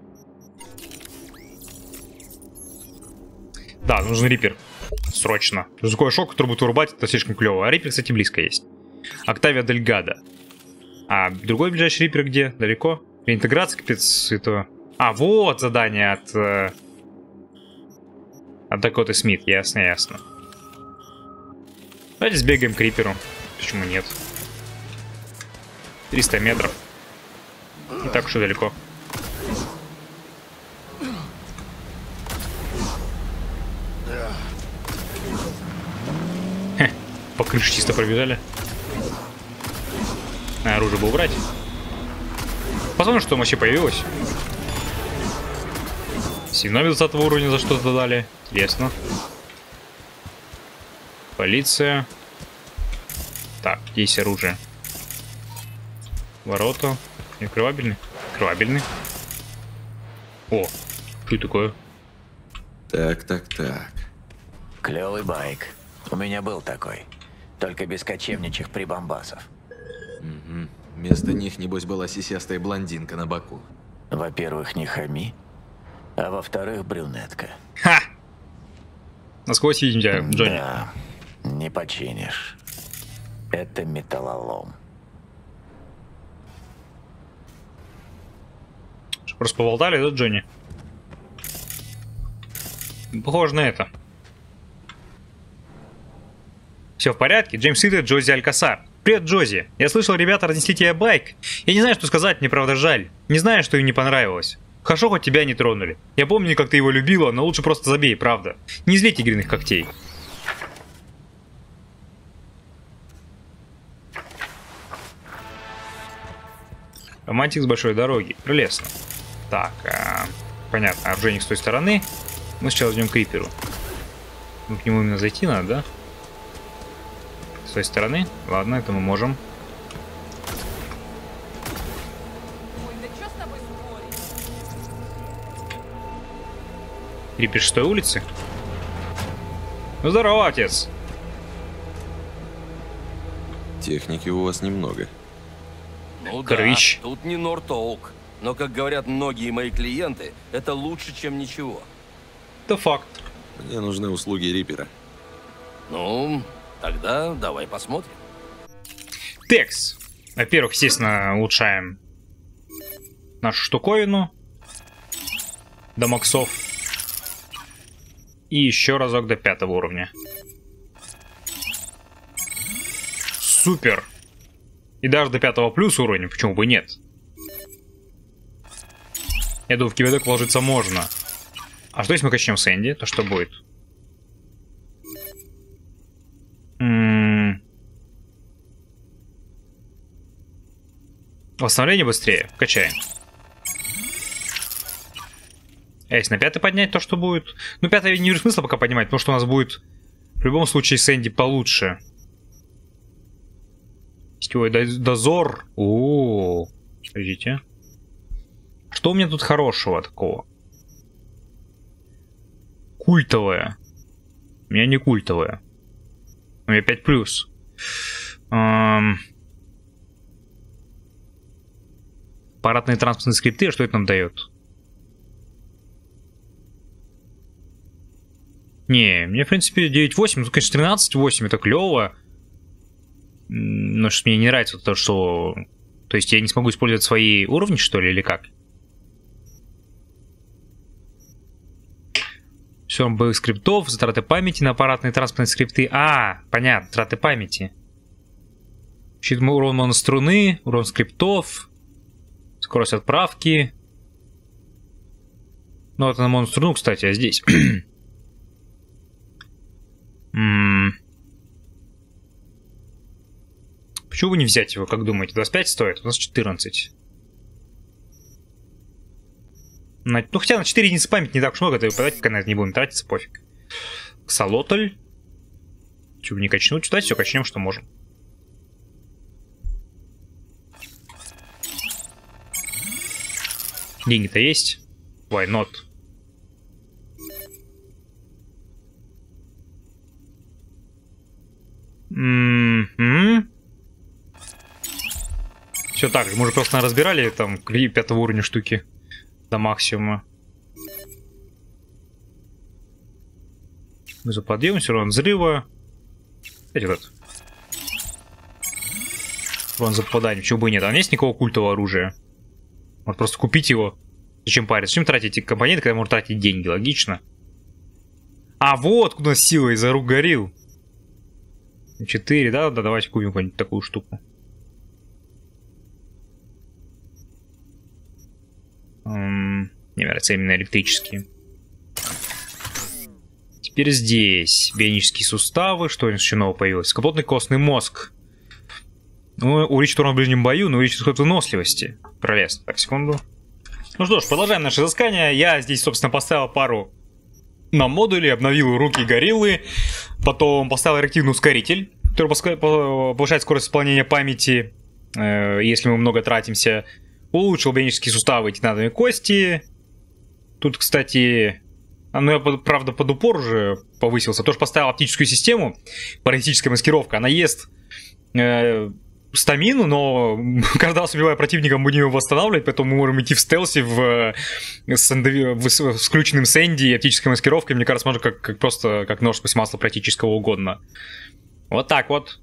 Да, нужен рипер. Срочно. Звуковой шок, который будет вырубать, это слишком клево. А рипер, кстати, близко есть. Октавия Дельгада. А другой ближайший рипер где? Далеко? Реинтеграция, капец, этого. А, вот задание от... Э... От Дакоты Смит. Ясно, ясно. Давайте сбегаем к риперу. Почему нет? триста метров. Не так уж и далеко. По крыше чисто пробежали. А, оружие бы убрать. Посмотрим, что там вообще появилось. семнадцатого уровня за что-то дали. Интересно. Полиция. Так, здесь оружие. Ворота. Не открывабельны? Открывабельны. О, что это такое? Так, так, так. Клевый байк. У меня был такой. Только без кочевничьих прибамбасов. Угу. Вместо них, небось, была сисястая блондинка на боку. Во-первых, не хами, а во-вторых, брюнетка. Ха! Насквозь видим тебя, Джонни. Да, не починишь. Это металлолом. Что, просто поболтали, да, Джонни? Похоже на это. Все в порядке, Джеймс Итт, Джози Алькасар. Привет, Джози. Я слышал, ребята разнесли тебе байк. Я не знаю, что сказать, мне правда жаль. Не знаю, что им не понравилось. Хорошо, хоть тебя не тронули. Я помню, как ты его любила, но лучше просто забей, правда. Не зли тигриных когтей. Романтик с большой дороги. Прелестно. Так, а, понятно, оружейник с той стороны. Мы сейчас возьмем к риперу. Ну, к нему именно зайти надо, да? С той стороны. Ладно, это мы можем. Ой, да чё с тобой спорить? Рипер Шестой улицы. Ну здорово, отец. Техники у вас немного. Ну Крыч. Да, тут не Нортоук. Но, как говорят многие мои клиенты, это лучше, чем ничего. Это факт. Мне нужны услуги рипера. Ну... Тогда давай посмотрим. Текс. Во-первых, естественно, улучшаем нашу штуковину до максов. И еще разок до пятого уровня. Супер. И даже до пятого плюс уровня, почему бы нет? Я думаю, в кибердек вложиться можно. А что если мы качнем Сэнди, то что будет? Восстановление быстрее. Качаем. А если на пятый поднять, то что будет? Ну, пятый не вижу смысла пока поднимать, потому что у нас будет в любом случае Сэнди получше. Сетевой дозор. О, подождите. Что у меня тут хорошего такого? Культовое. У меня не культовое. У меня пять плюс. аппаратные транспортные скрипты, а что это нам дает? Не, мне в принципе девять восемь, ну конечно тринадцать восемь, это клево. Но что мне не нравится то, что... То есть я не смогу использовать свои уровни, что ли, или как? Все равно боевых скриптов, затраты памяти на аппаратные транспортные скрипты. А, понятно, затраты памяти. Щит урон моноструны, урон скриптов, скорость отправки. Ну, это на моноструну, кстати, а здесь... М-м. Почему бы не взять его, как думаете? двадцать пять стоит, у нас четырнадцать. На... Ну хотя на четыре единицы памяти не так уж много, то и подать пока на это не будем тратиться, пофиг. Ксалотль. Чего бы не качнуть, давайте все качнем, что можем. Деньги-то есть? Why not? Mm-hmm. Все так же, мы уже просто разбирали там пятого уровня штуки до максимума. Мы западем, все равно взрыва. Эти вот. Урон за попадание, чего бы и нет. А нет никакого культового оружия. Может просто купить его. Зачем париться? Зачем тратить эти компоненты, когда можно тратить деньги? Логично. А вот куда сила из-за рук горил. четыре, да? Да, давайте купим какую-нибудь такую штуку. М-м, мне нравятся именно электрические. Теперь здесь бионические суставы. Что у нас еще нового появилось? Капотный костный мозг. Ну, увеличит урон в ближнем бою, но увеличит ход выносливости. Пролез. Так, секунду. Ну что ж, продолжаем наше изыскание. Я здесь, собственно, поставил пару на модуле, обновил руки гориллы. Потом поставил реактивный ускоритель, который повышает скорость исполнения памяти, э, если мы много тратимся. Улучшил бионические суставы и титановые кости. Тут, кстати... Ну, я, правда, под упор уже повысился. Тоже поставил оптическую систему. Паразитическая маскировка. Она ест э, стамину, но каждый раз, убивая противника, мы будем его восстанавливать. Поэтому мы можем идти в стелсе в, с, в, с включенным Сэнди и оптической маскировкой. Мне кажется, можно как, как просто как нож сквозь масло практически угодно. Вот так вот.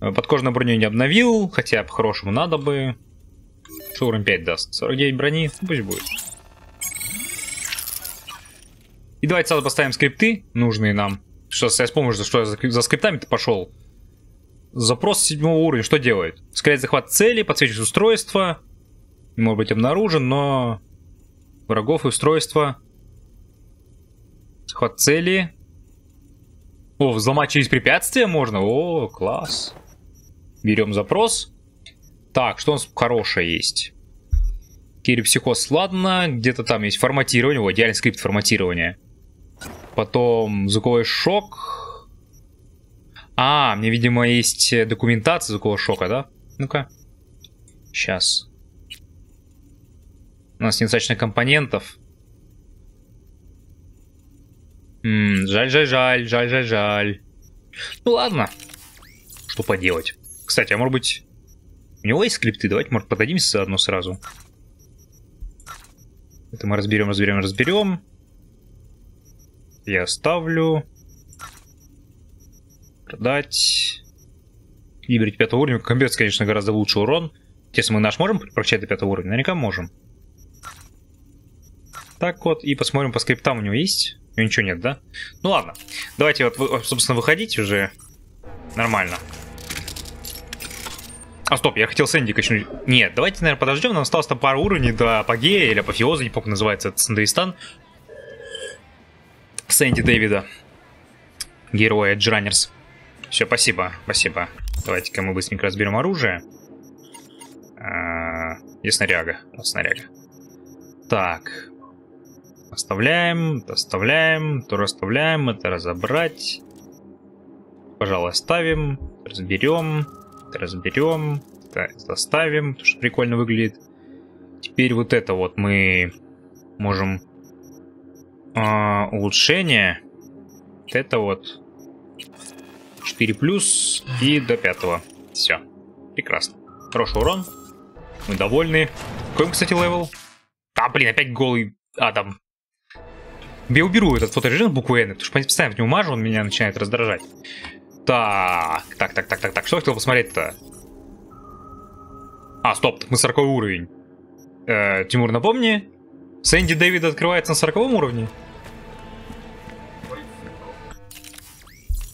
Подкожную броню не обновил. Хотя, по-хорошему, надо бы... Что уровень пять даст? сорок девять брони? Пусть будет. И давайте сразу поставим скрипты, нужные нам. Сейчас я вспомню, что я за скриптами-то пошел. Запрос седьмого уровня. Что делает? Ускоряет захват цели, подсвечивает устройство. Не может быть обнаружен, но... Врагов и устройство. Захват цели. О, взломать через препятствия можно. О, класс. Берем запрос. Так, что у нас хорошее есть? Кирипсихоз, ладно. Где-то там есть форматирование. О, идеальный скрипт форматирования. Потом звуковой шок. А, мне, видимо, есть документация звукового шока, да? Ну-ка. Сейчас. У нас недостаточно компонентов. Жаль-жаль-жаль, жаль-жаль-жаль. Ну ладно. Что поделать? Кстати, а может быть... У него есть скрипты, давайте, может, подадимся заодно сразу. Это мы разберем, разберем, разберем. Я оставлю. Продать. Выберите пятого уровня. Комбец, конечно, гораздо лучше урон. Если мы наш можем прокачать до пятого уровня, наверняка можем. Так вот, и посмотрим по скриптам, у него есть. У него ничего нет, да? Ну ладно. Давайте вот, собственно, выходить уже. Нормально. А стоп, я хотел Сэнди качнуть. Нет, давайте, наверное, подождем. Нам осталось там пару уровней до апогея или апофеоза, не помню, как называется это Сандеистан. Сэнди Дэвида. Героя Джранерс. Все, спасибо, спасибо. Давайте-ка мы быстренько разберем оружие. А, и снаряга. Вот снаряга. Так. Оставляем, оставляем, то расставляем, это разобрать. Пожалуй, оставим. Разберем. Разберем, да, заставим, потому что прикольно выглядит. Теперь вот это вот мы можем э, улучшение. Вот это вот четыре плюс и до пятого. Все, прекрасно. Хороший урон, мы довольны. Какой, кстати, левел? А, блин, опять голый Адам. Я уберу этот фоторежим букву N, потому что постоянно в него мажу, он меня начинает раздражать. Так, так, так, так, так, так. Что я хотел посмотреть-то? А, стоп, мы сороковой уровень. Э, Тимур, напомни, Сэнди Дэвид открывается на сороковом уровне?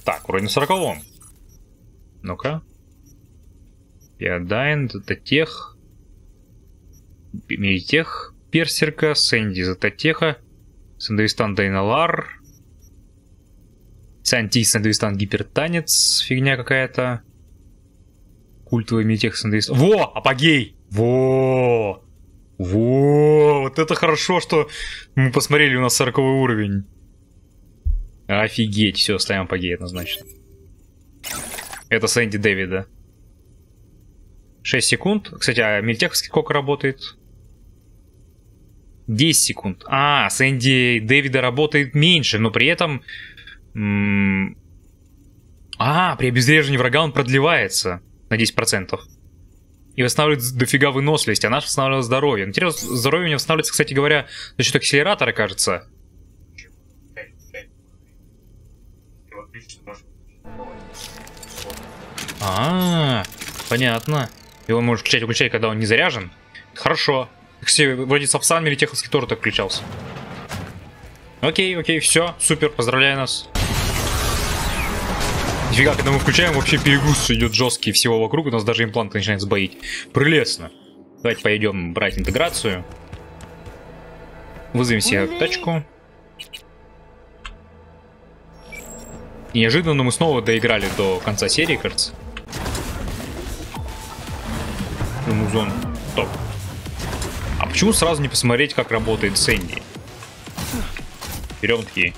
Так, уровень на сороковом. Ну-ка. Пиадайн, Затотех. Медитех, Персерка, Сэнди, Затотеха. Сэндвистан Дайналар. Сантий, Сэндвистан Гипертанец. Фигня какая-то. Культовый медитех, Сэндвистан. Во! Апогей! Во! Во! Вот это хорошо, что мы посмотрели, у нас сороковой уровень. Офигеть, все, ставим апогей однозначно. Это Сэнди Дэвида. шесть секунд. Кстати, а медитех сколько работает? десять секунд. А, Сэнди Дэвида работает меньше, но при этом... А, при обезвреживании врага он продлевается на десять процентов. И восстанавливает дофига выносливость, а наш восстанавливает здоровье. Но теперь здоровье у меня восстанавливается, кстати говоря, за счет акселератора, кажется. А, понятно. И он может включать и выключать, когда он не заряжен. Хорошо. Кстати, вроде Сапсан Меритеховский тоже так включался. Окей, окей, все, супер, поздравляю нас. Нифига, когда мы включаем, вообще перегруз идет жесткий всего вокруг, у нас даже импланты начинают сбоить. Прелестно. Давайте пойдем брать интеграцию. Вызовем себе тачку. И неожиданно мы снова доиграли до конца серии, кажется. Музон. Топ. А почему сразу не посмотреть, как работает Сэнди? Берем такие.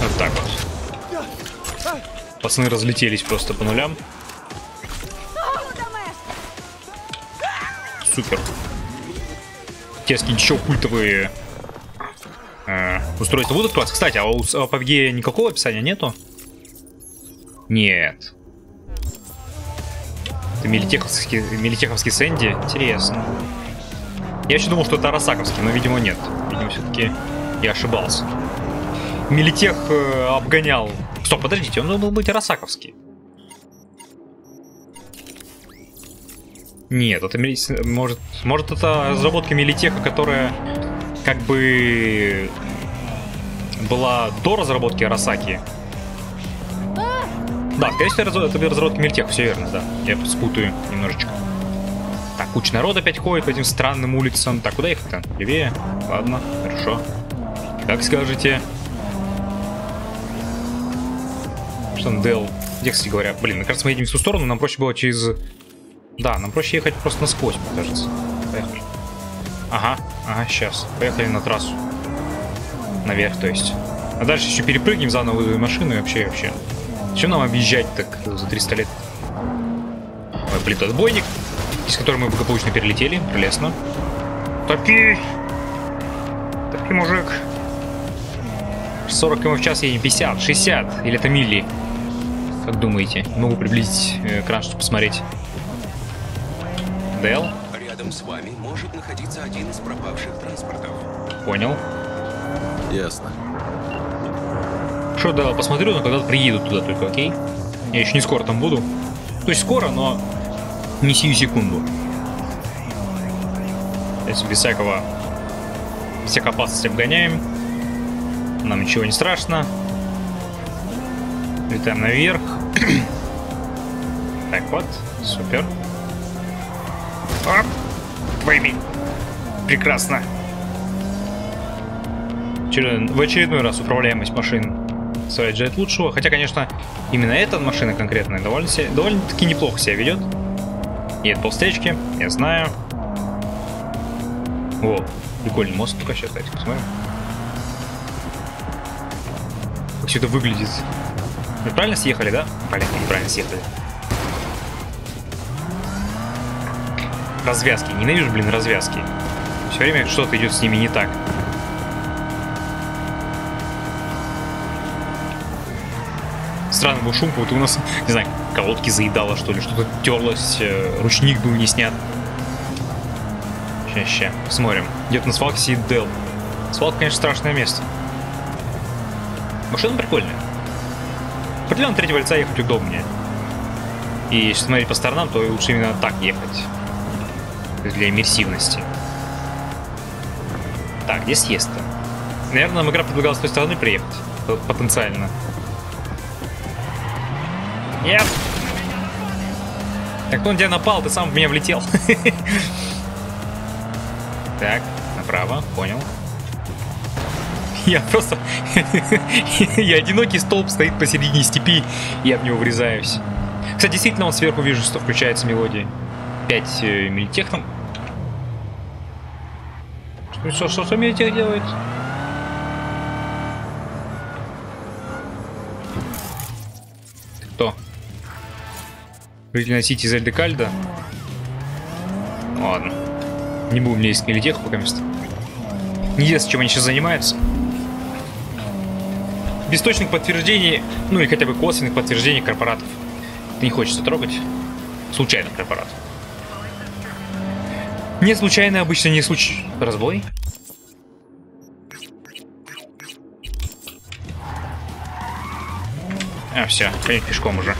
Вот так вот. Пацаны разлетелись просто по нулям. Супер. Тески еще культовые э, устройства будут класс. Кстати, а у апогея никакого описания нету? Нет. Это мелитеховский, мелитеховский Сэнди. Интересно. Я еще думал, что это арасаковский, но, видимо, нет. Видимо, все-таки я ошибался. Мелитех э, обгонял... Стоп, подождите, он должен был быть арасаковский. Нет, это... Может, может это разработка мелитеха, которая как бы была до разработки арасаки. Да, конечно, это разработки мельтех, все верно, да. Я спутаю немножечко. Так, куча народа опять ходит по этим странным улицам. Так, куда их-то? Левее? Ладно, хорошо. Как скажете. Что там, Дел? Где, кстати говоря? Блин, кажется, мы едем в ту сторону, нам проще было через... Да, нам проще ехать просто насквозь, мне кажется. Поехали. Ага, ага, сейчас. Поехали на трассу. Наверх, то есть. А дальше еще перепрыгнем заново, вызовем машину и вообще, вообще... Зачем нам объезжать так за триста лет? Ой, блин, отбойник, из которого мы благополучно перелетели. Прелестно. Топи! Топи, мужик. сорок км в час едем, пятьдесят, шестьдесят. Или это мили? Как думаете? Могу приблизить экран, чтобы посмотреть. Дэл? Рядом с вами может находиться один из пропавших транспортов. Понял. Ясно. Хорошо, да, посмотрю, но когда-то приеду туда только, окей? Я еще не скоро там буду. То есть скоро, но не сию секунду. Сейчас без всякого... Без всякой опасности обгоняем. Нам ничего не страшно. Летаем наверх. Так вот, супер. Оп, пойми. Прекрасно. В очередной раз управляемость машин от лучшего. Хотя, конечно, именно эта машина конкретная довольно-таки довольно неплохо себя ведет. Едет по встречке, я знаю. О, прикольный мост только сейчас, давайте посмотрим. Как все это выглядит. Мы правильно съехали, да? Понятно, правильно съехали. Развязки. Ненавижу, блин, развязки. Все время что-то идет с ними не так. странный был шум, вот у нас, не знаю, колодки заедало, что ли, что-то терлось, ручник был не снят. Сейчас, сейчас, посмотрим. Где-то на свалке сидит Дел. Свалка, конечно, страшное место. Машина прикольная. Определенно, третьего лица ехать удобнее. И если смотреть по сторонам, то лучше именно так ехать. Для иммерсивности. Так, где съезд-то? Наверное, нам игра предлагала с той стороны приехать. Потенциально. Нет! Так, кто на тебя напал? Ты сам в меня влетел. Так, направо, понял. Я просто... Я одинокий столб стоит посередине степи, и я в него врезаюсь. Кстати, действительно, он сверху вижу, что включается мелодия. пять милитехном. Что, что, что милитех делает? Ты кто? Житель Найт-Сити из Эль-де-Кальдо? Ладно. Не будем лезть к милитеху пока место. Не ест, чем они сейчас занимаются. Без точных подтверждений, ну и хотя бы косвенных подтверждений корпоратов. Это не хочется трогать. Случайно корпорат. Не случайно, обычно не случай. Разбой? А, все, конечно, пешком уже.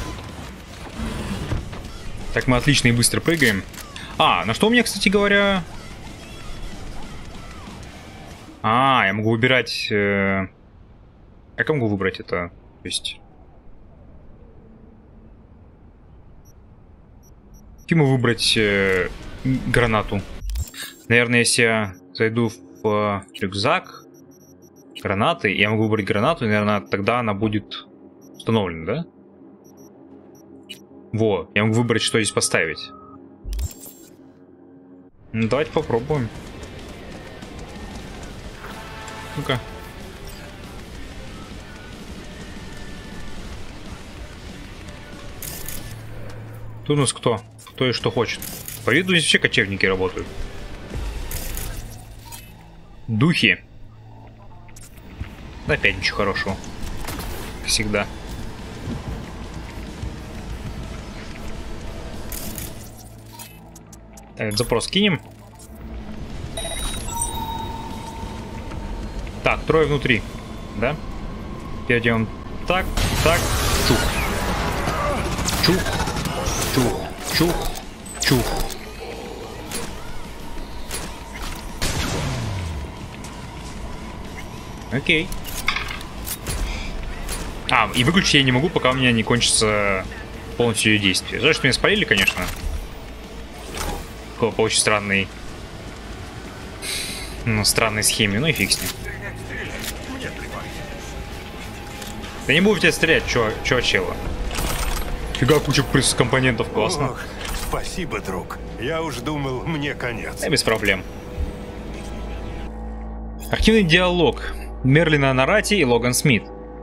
Так, мы отлично и быстро прыгаем. А, на что у меня, кстати говоря... А, я могу выбирать... Э... Как я могу выбрать это? То есть... Ему выбрать э, гранату. Наверное, если я зайду в э, рюкзак гранаты, я могу выбрать гранату, и, наверное, тогда она будет установлена, да? Во, я могу выбрать, что здесь поставить. Ну, давайте попробуем. Ну-ка. Тут у нас кто? Кто и что хочет. По виду здесь все кочевники работают. Духи. Опять ничего хорошего. Как всегда. Так, запрос кинем. Так, трое внутри. Да? Перейдем. Так, так, чух. Чух. Чух. Чух, чух. Окей. А, и выключить я не могу, пока у меня не кончится полностью ее действие. Жаль, что меня спалили, конечно. По очень странной... Ну, странной схеме, ну и фиг с ним. Да не буду в тебя стрелять, чувак, чувачело. Фига, куча пресс-компонентов, классно. Ох, спасибо, друг. Я уж думал, мне конец. Да, без проблем. Активный диалог. Мерлина Анарати и Логан Смит.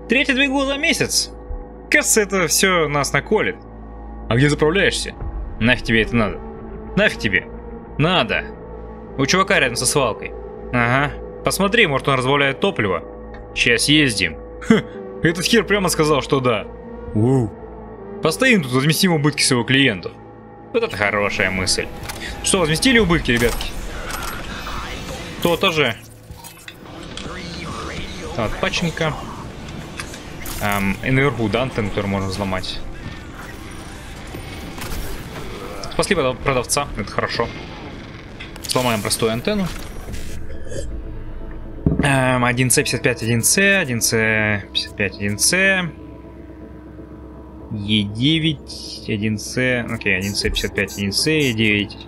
Третий двигал за месяц. Кажется, это все нас наколет. А где заправляешься? Нафиг тебе это надо? Нафиг тебе? Надо. У чувака рядом со свалкой. Ага. Посмотри, может, он разбавляет топливо. Сейчас ездим. Ха, этот хер прямо сказал, что да. Ууу. Постоим тут, возместим убытки своего клиентов. Вот это хорошая мысль. Что, возместили убытки, ребятки? То-то же. Так, паченька. Эм, и наверху дантен, который можно взломать. Спасли продавца, это хорошо. Сломаем простую антенну. Эм, один С пятьдесят пять, один С, один С пятьдесят пять, один С. Е девять, один С, окей, один С пятьдесят пять, один С, Е девять,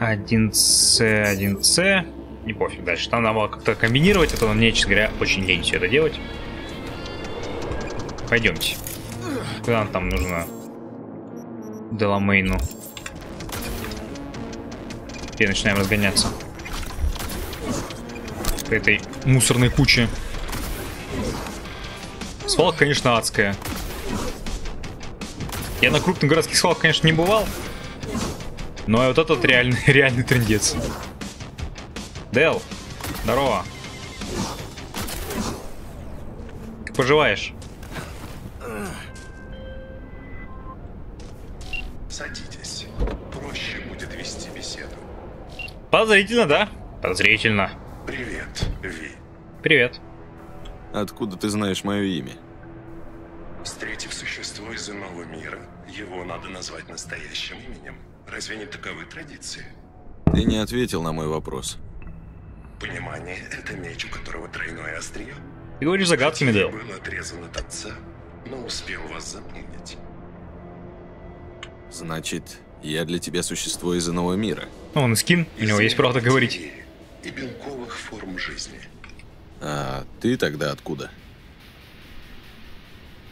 один С, один С, не пофиг дальше, там надо было как-то комбинировать, это мне, честно говоря, очень лень все это делать. Пойдемте. Куда нам там нужно? Делламейну. И начинаем разгоняться. К этой мусорной куче. Свалка, конечно, адская. Я на крупных городских свалках, конечно, не бывал. Но вот этот реальный, реальный трындец. Дел, здорово. Как поживаешь? Садитесь. Проще будет вести беседу. Подозрительно, да? Подозрительно. Привет, Ви. Привет. Откуда ты знаешь мое имя? Встретив существо из иного мира, его надо назвать настоящим именем. Разве не таковы традиции? Ты не ответил на мой вопрос. Понимание — это меч, у которого тройное острие. Ты говоришь загадками, Дэл. Был отрезан от отца, но успел вас запомнить. Значит, я для тебя существо из иного мира. Он скин, у него есть правда говорить. И белковых форм жизни. А ты тогда откуда?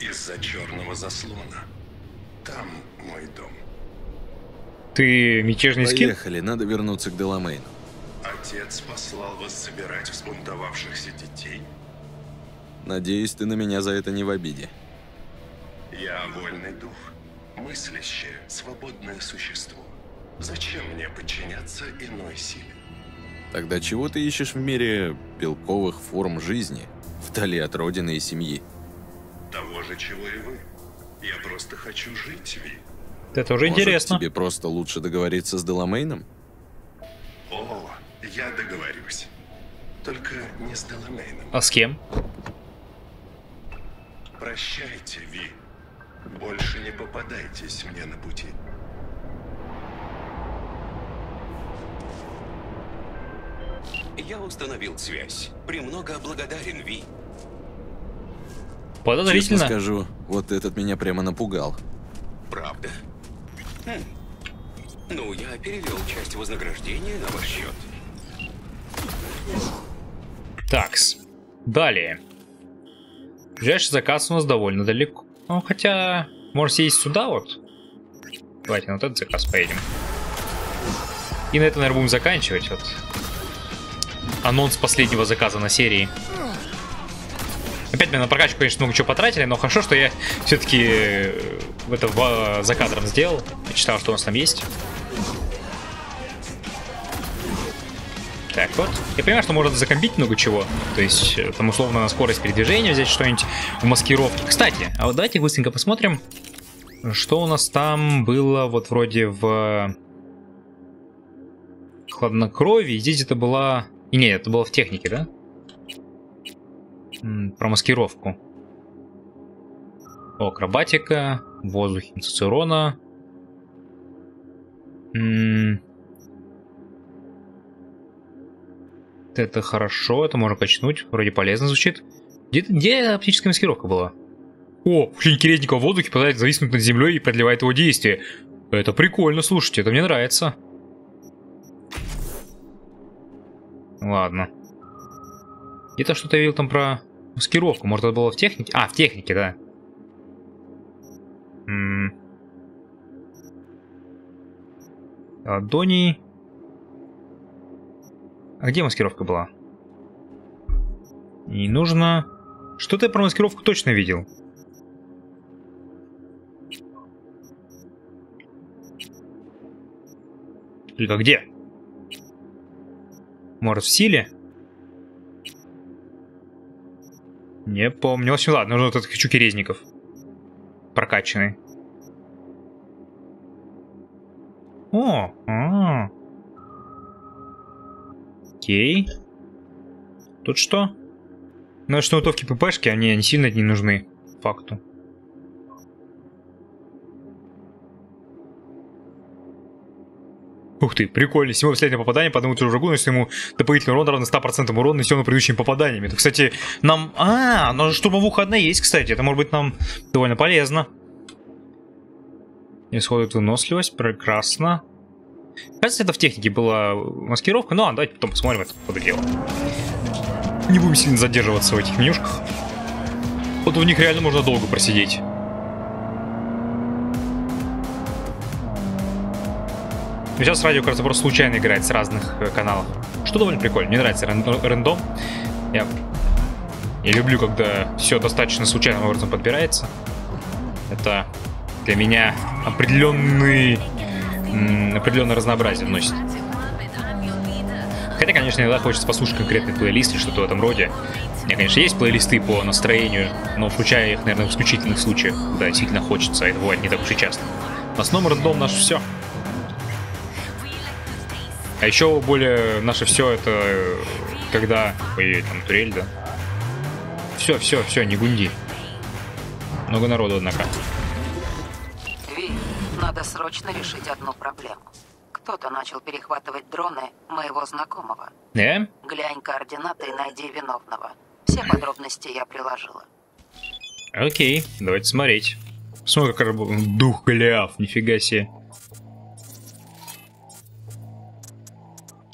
Из-за черного заслона. Там мой дом. Ты мятежный скин? Поехали, надо вернуться к Делламейну. Отец послал вас собирать взбунтовавшихся детей. Надеюсь, ты на меня за это не в обиде. Я вольный дух, мыслящее, свободное существо. Зачем мне подчиняться иной силе? Тогда чего ты ищешь в мире белковых форм жизни, вдали от родины и семьи? Того же, чего и вы. Я просто хочу жить, Ви. Это уже интересно. Тебе просто лучше договориться с Делламейном? О, я договорюсь. Только не с Делламейном. А с кем? Прощайте, Ви. Больше не попадайтесь мне на пути. Я установил связь. Премного благодарен, Ви. Подозрительно. Честно скажу, вот этот меня прямо напугал. Правда? Хм. Ну, я перевел часть вознаграждения на ваш счет. Такс. Далее. Ближайший заказ у нас довольно далеко. Ну, хотя, может съесть сюда вот? Давайте на вот этот заказ поедем. И на этом, наверное, будем заканчивать. Вот. Анонс последнего заказа на серии. Опять мы на прокачку, конечно, много чего потратили, но хорошо, что я все-таки это за кадром сделал. Я читал, что у нас там есть. Так, вот. Я понимаю, что можно закомбить много чего. То есть, там, условно, на скорость передвижения взять что-нибудь в маскировке. Кстати, а вот давайте быстренько посмотрим, что у нас там было вот вроде в... Хладнокровии. Здесь это была... И нет, это было в технике, да? Про маскировку. О, акробатика, в воздухе, Цицерона. Это хорошо, это можно качнуть, вроде полезно звучит. Где, где оптическая маскировка была? О, пучинник резника в воздухе позволяет зависнуть над землей и продлевает его действие. Это прикольно, слушайте, это мне нравится. Ладно. Где-то что-то я видел там про... маскировку, может это было в технике? А, в технике, да. М-м. Ладони. А где маскировка была? Не нужно. Что-то я про маскировку точно видел. Только где? Может в силе? Не помню. В общем, ладно, нужно вот этот хачуки резников. Прокачанный. О, а -а -а. Окей. Тут что? Ну, шнутовки ППшки, они, они сильно не нужны, факту. Ух ты, прикольно. Если последнее попадание по одному врагу, если ему дополнительный урон равно сто процентов урона, нанесенного предыдущими попаданиями. Это, кстати, нам... А, но штурмовуха одна есть, кстати. Это может быть нам довольно полезно. Исходит выносливость. Прекрасно. Кажется, это в технике была маскировка. Ну, а давайте потом посмотрим это, это дело. Не будем сильно задерживаться в этих менюшках. Вот в них реально можно долго просидеть. Сейчас радио, кажется, просто случайно играет с разных каналов. Что довольно прикольно. Мне нравится рандом. Я, Я люблю, когда все достаточно случайным образом подбирается. Это для меня определенный, определенное разнообразие вносит. Хотя, конечно, иногда хочется послушать конкретный плейлист или что-то в этом роде. У меня, конечно, есть плейлисты по настроению, но включая их, наверное, в исключительных случаях, когда действительно хочется, а это бывает не так уж и часто. Но с номером дом наше все. А еще более наше все это когда... Ой, там турель, да? Все, все, все, не гунди. Много народу, однако. Ви, надо срочно решить одну проблему. Кто-то начал перехватывать дроны моего знакомого. Да? Глянь координаты и найди виновного. Все подробности я приложила. Окей, давайте смотреть. Смотри, как раб... дух Голиаф, нифига себе.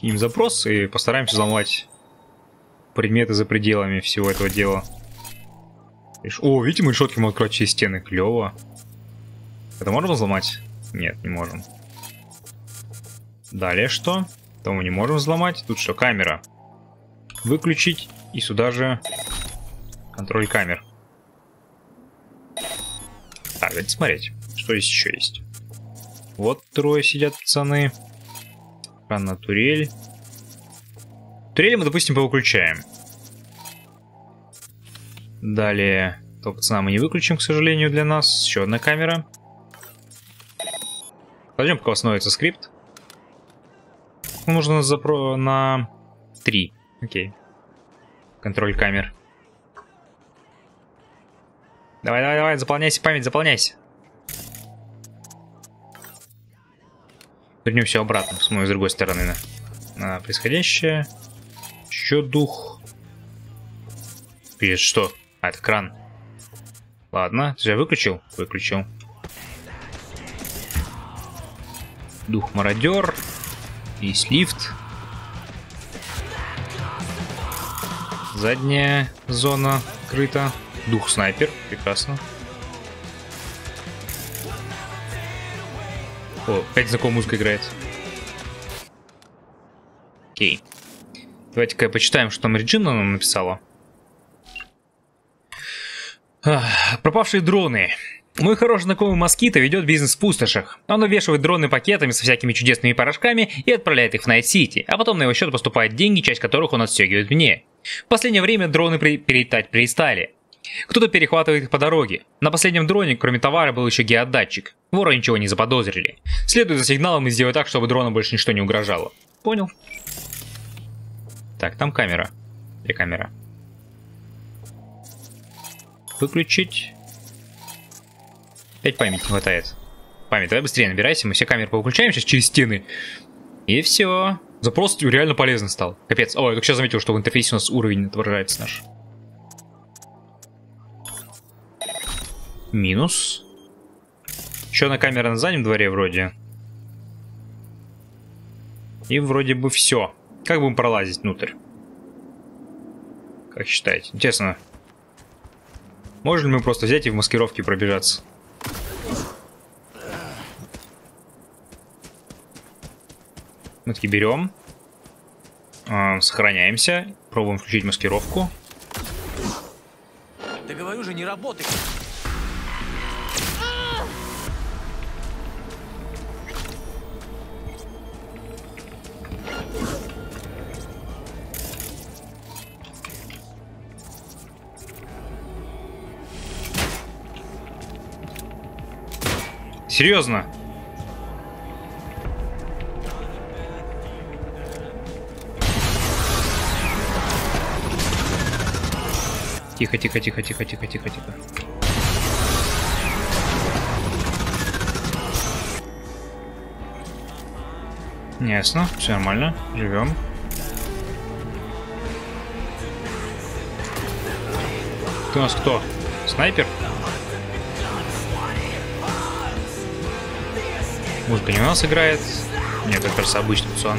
Им запрос и постараемся взломать предметы за пределами всего этого дела. О, видите, мы решетки можем открыть через стены. Клево. Это можем взломать? Нет, не можем. Далее что? То мы не можем взломать. Тут что? Камера. Выключить. И сюда же контроль камер. Так, давайте смотреть, что здесь еще есть. Вот трое сидят пацаны. Охранная турель. Турель мы, допустим, повыключаем. Далее то пацана мы не выключим, к сожалению, для нас. Еще одна камера. Подождем, пока восстановится скрипт. Нужно запро... на три. Окей. Контроль камер. Давай, давай, давай, заполняйся, память, заполняйся. Вернем все обратно, смотрим с другой стороны на, на происходящее. Еще дух. Видишь, что? А, это кран. Ладно, ты же выключил? Выключил. Дух-мародер. Есть лифт. Задняя зона открыта. Дух-снайпер. Прекрасно. О, опять знакомая музыка играет. Окей. Давайте-ка почитаем, что там Реджина нам написала. Ах, пропавшие дроны. Мой хороший знакомый Москита ведет бизнес в пустошах. Он увешивает дроны пакетами со всякими чудесными порошками и отправляет их в Найт-Сити, а потом на его счет поступают деньги, часть которых он отстегивает мне. В последнее время дроны при... перелетать перестали. Кто-то перехватывает их по дороге. На последнем дроне, кроме товара, был еще геодатчик. Воры ничего не заподозрили. Следует за сигналом и сделай так, чтобы дрона больше ничто не угрожало. Понял. Так, там камера. Где камера? Выключить. Опять памяти не хватает. Память, давай быстрее набирайся. Мы все камеры повыключаем сейчас через стены. И все. Запрос реально полезен стал. Капец. О, я только сейчас заметил, что в интерфейсе у нас уровень отображается наш. Минус. Еще одна камера на заднем дворе вроде. И вроде бы все. Как будем пролазить внутрь? Как считаете? Интересно. Можем ли мы просто взять и в маскировке пробежаться? Мы таки берем. Э, сохраняемся. Пробуем включить маскировку. Да говорю же, не работает. Серьезно? Тихо, тихо, тихо, тихо, тихо, тихо, тихо. Ясно, все нормально, живем. Ты у нас кто? Снайпер? Музыка не у нас играет. Нет, это просто обычный пацан.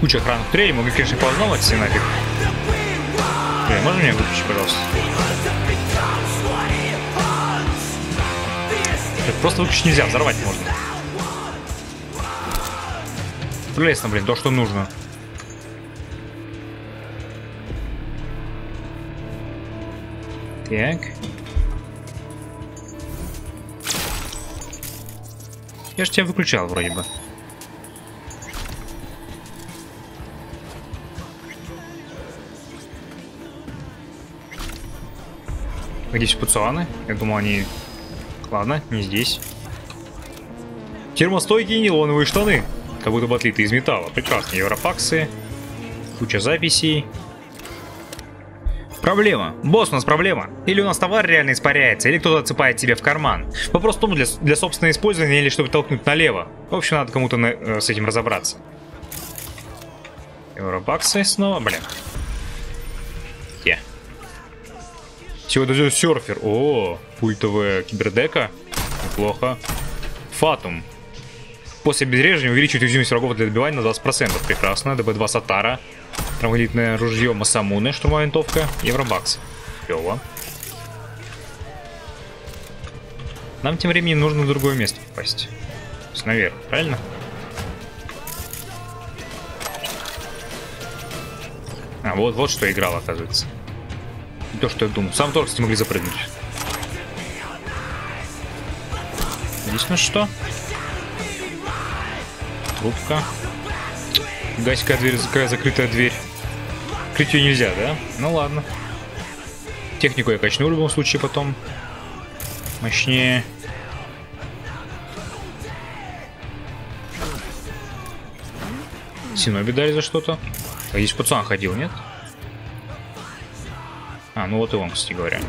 Куча охранных турелей, могу, конечно, ползновать все нафиг. Блин, можно меня выключить, пожалуйста? Так просто выключить нельзя, взорвать можно. Прелестно, блин, то, что нужно. Так. Я же тебя выключал вроде бы. Надеюсь, пацаны. Я думал, они... Ладно, не здесь. Термостойкие нейлоновые штаны. Как будто бы отлиты из металла. Прекрасные европаксы. Куча записей. Проблема. Босс, у нас проблема. Или у нас товар реально испаряется, или кто-то отсыпает тебе в карман. Вопрос в том, для, для собственного использования или чтобы толкнуть налево. В общем, надо кому-то э, с этим разобраться. Европаксы снова, блин. Где? Сегодня идет серфер. О, пультовая кибердека. Неплохо. Фатум. После обезвреживания увеличивает уязвимость врагов для добивания на двадцать процентов. Прекрасно. дэ бэ два Сатара. Травмолитное ружье Масамуны. Штурмовая винтовка. Евробакс. Клево. Нам тем временем нужно в другое место попасть. То есть наверх, правильно? А, вот, вот что играл, оказывается. Не то, что я думал. Сам тоже, кстати, могли запрыгнуть. Здесь ну что? Трубка. Гайская дверь, какая закрытая дверь. Крыть ее нельзя, да? Ну ладно. Технику я качну в любом случае потом. Мощнее. Синоби дали за что-то. А здесь пацан ходил, нет? А, ну вот и он, кстати говоря.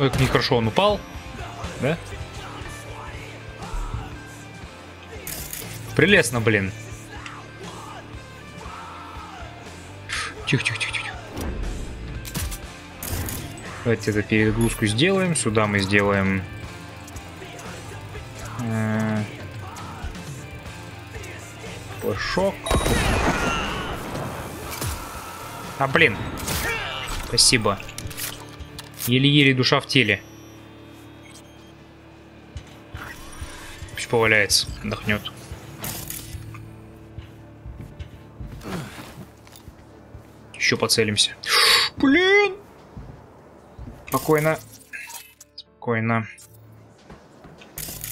Ой, как нехорошо он упал. Да? Прелестно, блин. Тихо-тихо-тихо-тихо. Давайте эту перегрузку сделаем. Сюда мы сделаем... Пошок. А, блин. Спасибо. Еле-еле душа в теле. Пусть поваляется, отдохнет. Еще поцелимся. Блин! Спокойно. Спокойно.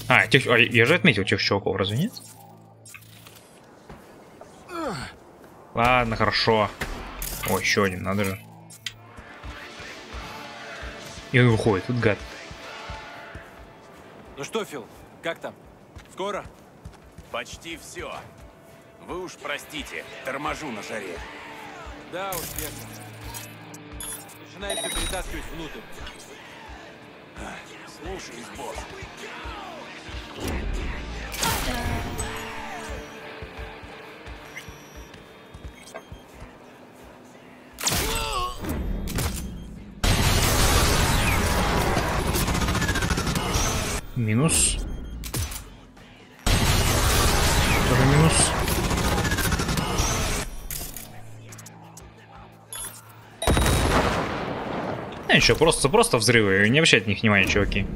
А, тех... а я же отметил тех чуваков, разве нет? Ладно, хорошо. О, еще один, надо же. И он выходит, тут гад. Ну что, Фил, как там? Скоро? Почти все. Вы уж простите, торможу на жаре. Да уж, верно. Начинаете притаскивать внутрь. Слушай, сбор. Минус. Тоже минус. А еще просто просто взрывы, не обращайте на них внимания, чуваки.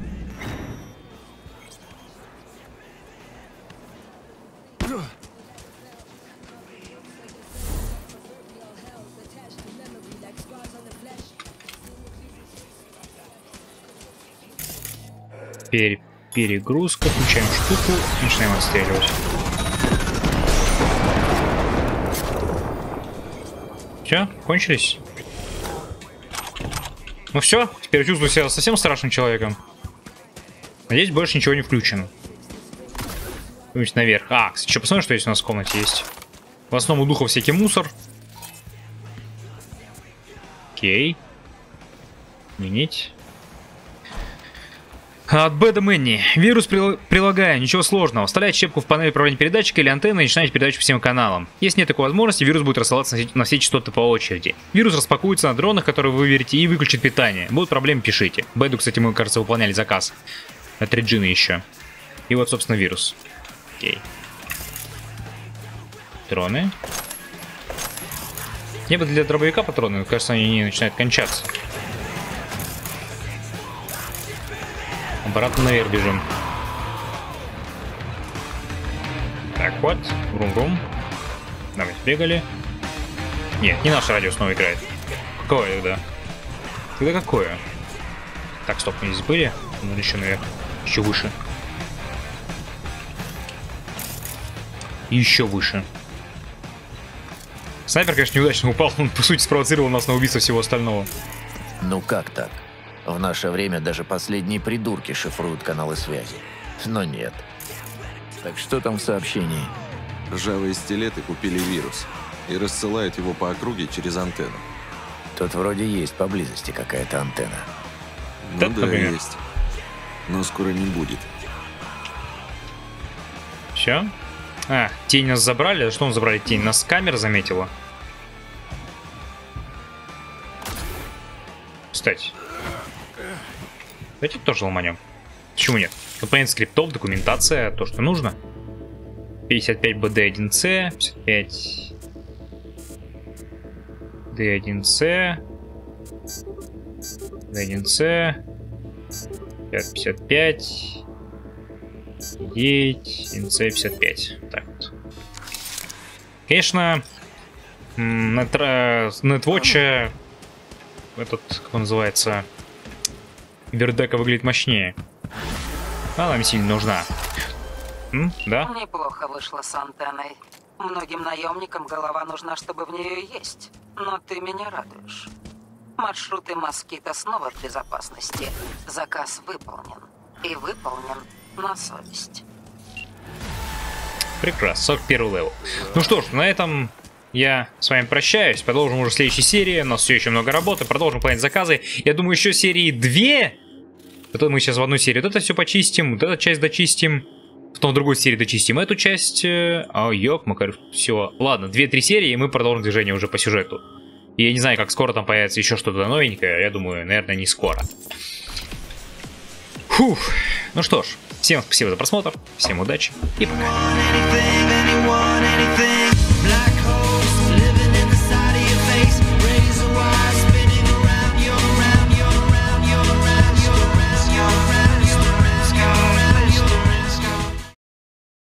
Теперь перегрузка, включаем штуку, начинаем отстреливать. Все, кончились. Ну все, теперь чувствую себя совсем страшным человеком. Надеюсь, больше ничего не включено. Думайте наверх. А, кстати, еще посмотрим, что здесь у нас в комнате есть. В основном у духов всякий мусор. Окей. Менять. От Беда Мэнни. Вирус прилагаю, ничего сложного. Вставляйте щепку в панель управления передатчика или антенны и начинаете передачу по всем каналам. Если нет такой возможности, вирус будет рассылаться на все частоты по очереди. Вирус распакуется на дронах, которые вы выберете, и выключит питание. Будут проблемы, пишите. Беду, кстати, мы, кажется, выполняли заказ. От Реджины еще. И вот, собственно, вирус. Окей. Дроны. Не бы для дробовика патроны, кажется, они не начинают кончаться. Обратно наверх бежим. Так вот, рум-рум. Там бегали. Нет, не наше радио снова играет. Какое, да? Тогда какое? Так, стоп, мы здесь были? Ну, еще наверх. Еще выше. Еще выше. Снайпер, конечно, неудачно упал, он, по сути, спровоцировал нас на убийство всего остального. Ну как так? В наше время даже последние придурки шифруют каналы связи. Но нет. Так что там в сообщении? Ржавые стилеты купили вирус и рассылают его по округе через антенну. Тут вроде есть поблизости какая-то антенна. Ну так, да, например. Есть. Но скоро не будет. Все? А, тень нас забрали. Что он забрали? Тень нас камера заметила. Кстати. Давайте тоже ломанем. Почему нет? Компонент скриптов, документация, то, что нужно. пятьдесят пять бэ дэ один цэ, пятьдесят пять дэ один цэ, дэ один цэ, пятьдесят пять, девять, эн цэ пятьдесят пять. Так вот. Конечно, Nightwatch, этот, как он называется, Вердека выглядит мощнее. Она нам сильно нужна. М? Да? Неплохо вышло с антенной. Многим наемникам голова нужна, чтобы в нее есть. Но ты меня радуешь. Маршруты Москита снова в безопасности. Заказ выполнен. И выполнен на совесть. Прекрасно. сорок первый левел. Ну что ж, на этом я с вами прощаюсь. Продолжим уже в следующей серии. У нас все еще много работы. Продолжим планировать заказы. Я думаю, еще серии две. Это мы сейчас в одну серию. Вот это все почистим. Вот эту часть дочистим. Потом в другой серии дочистим эту часть. А, ёк, макарев. Все. Ладно, две-три серии, и мы продолжим движение уже по сюжету. И я не знаю, как скоро там появится еще что-то новенькое. Я думаю, наверное, не скоро. Фух. Ну что ж, всем спасибо за просмотр. Всем удачи и пока.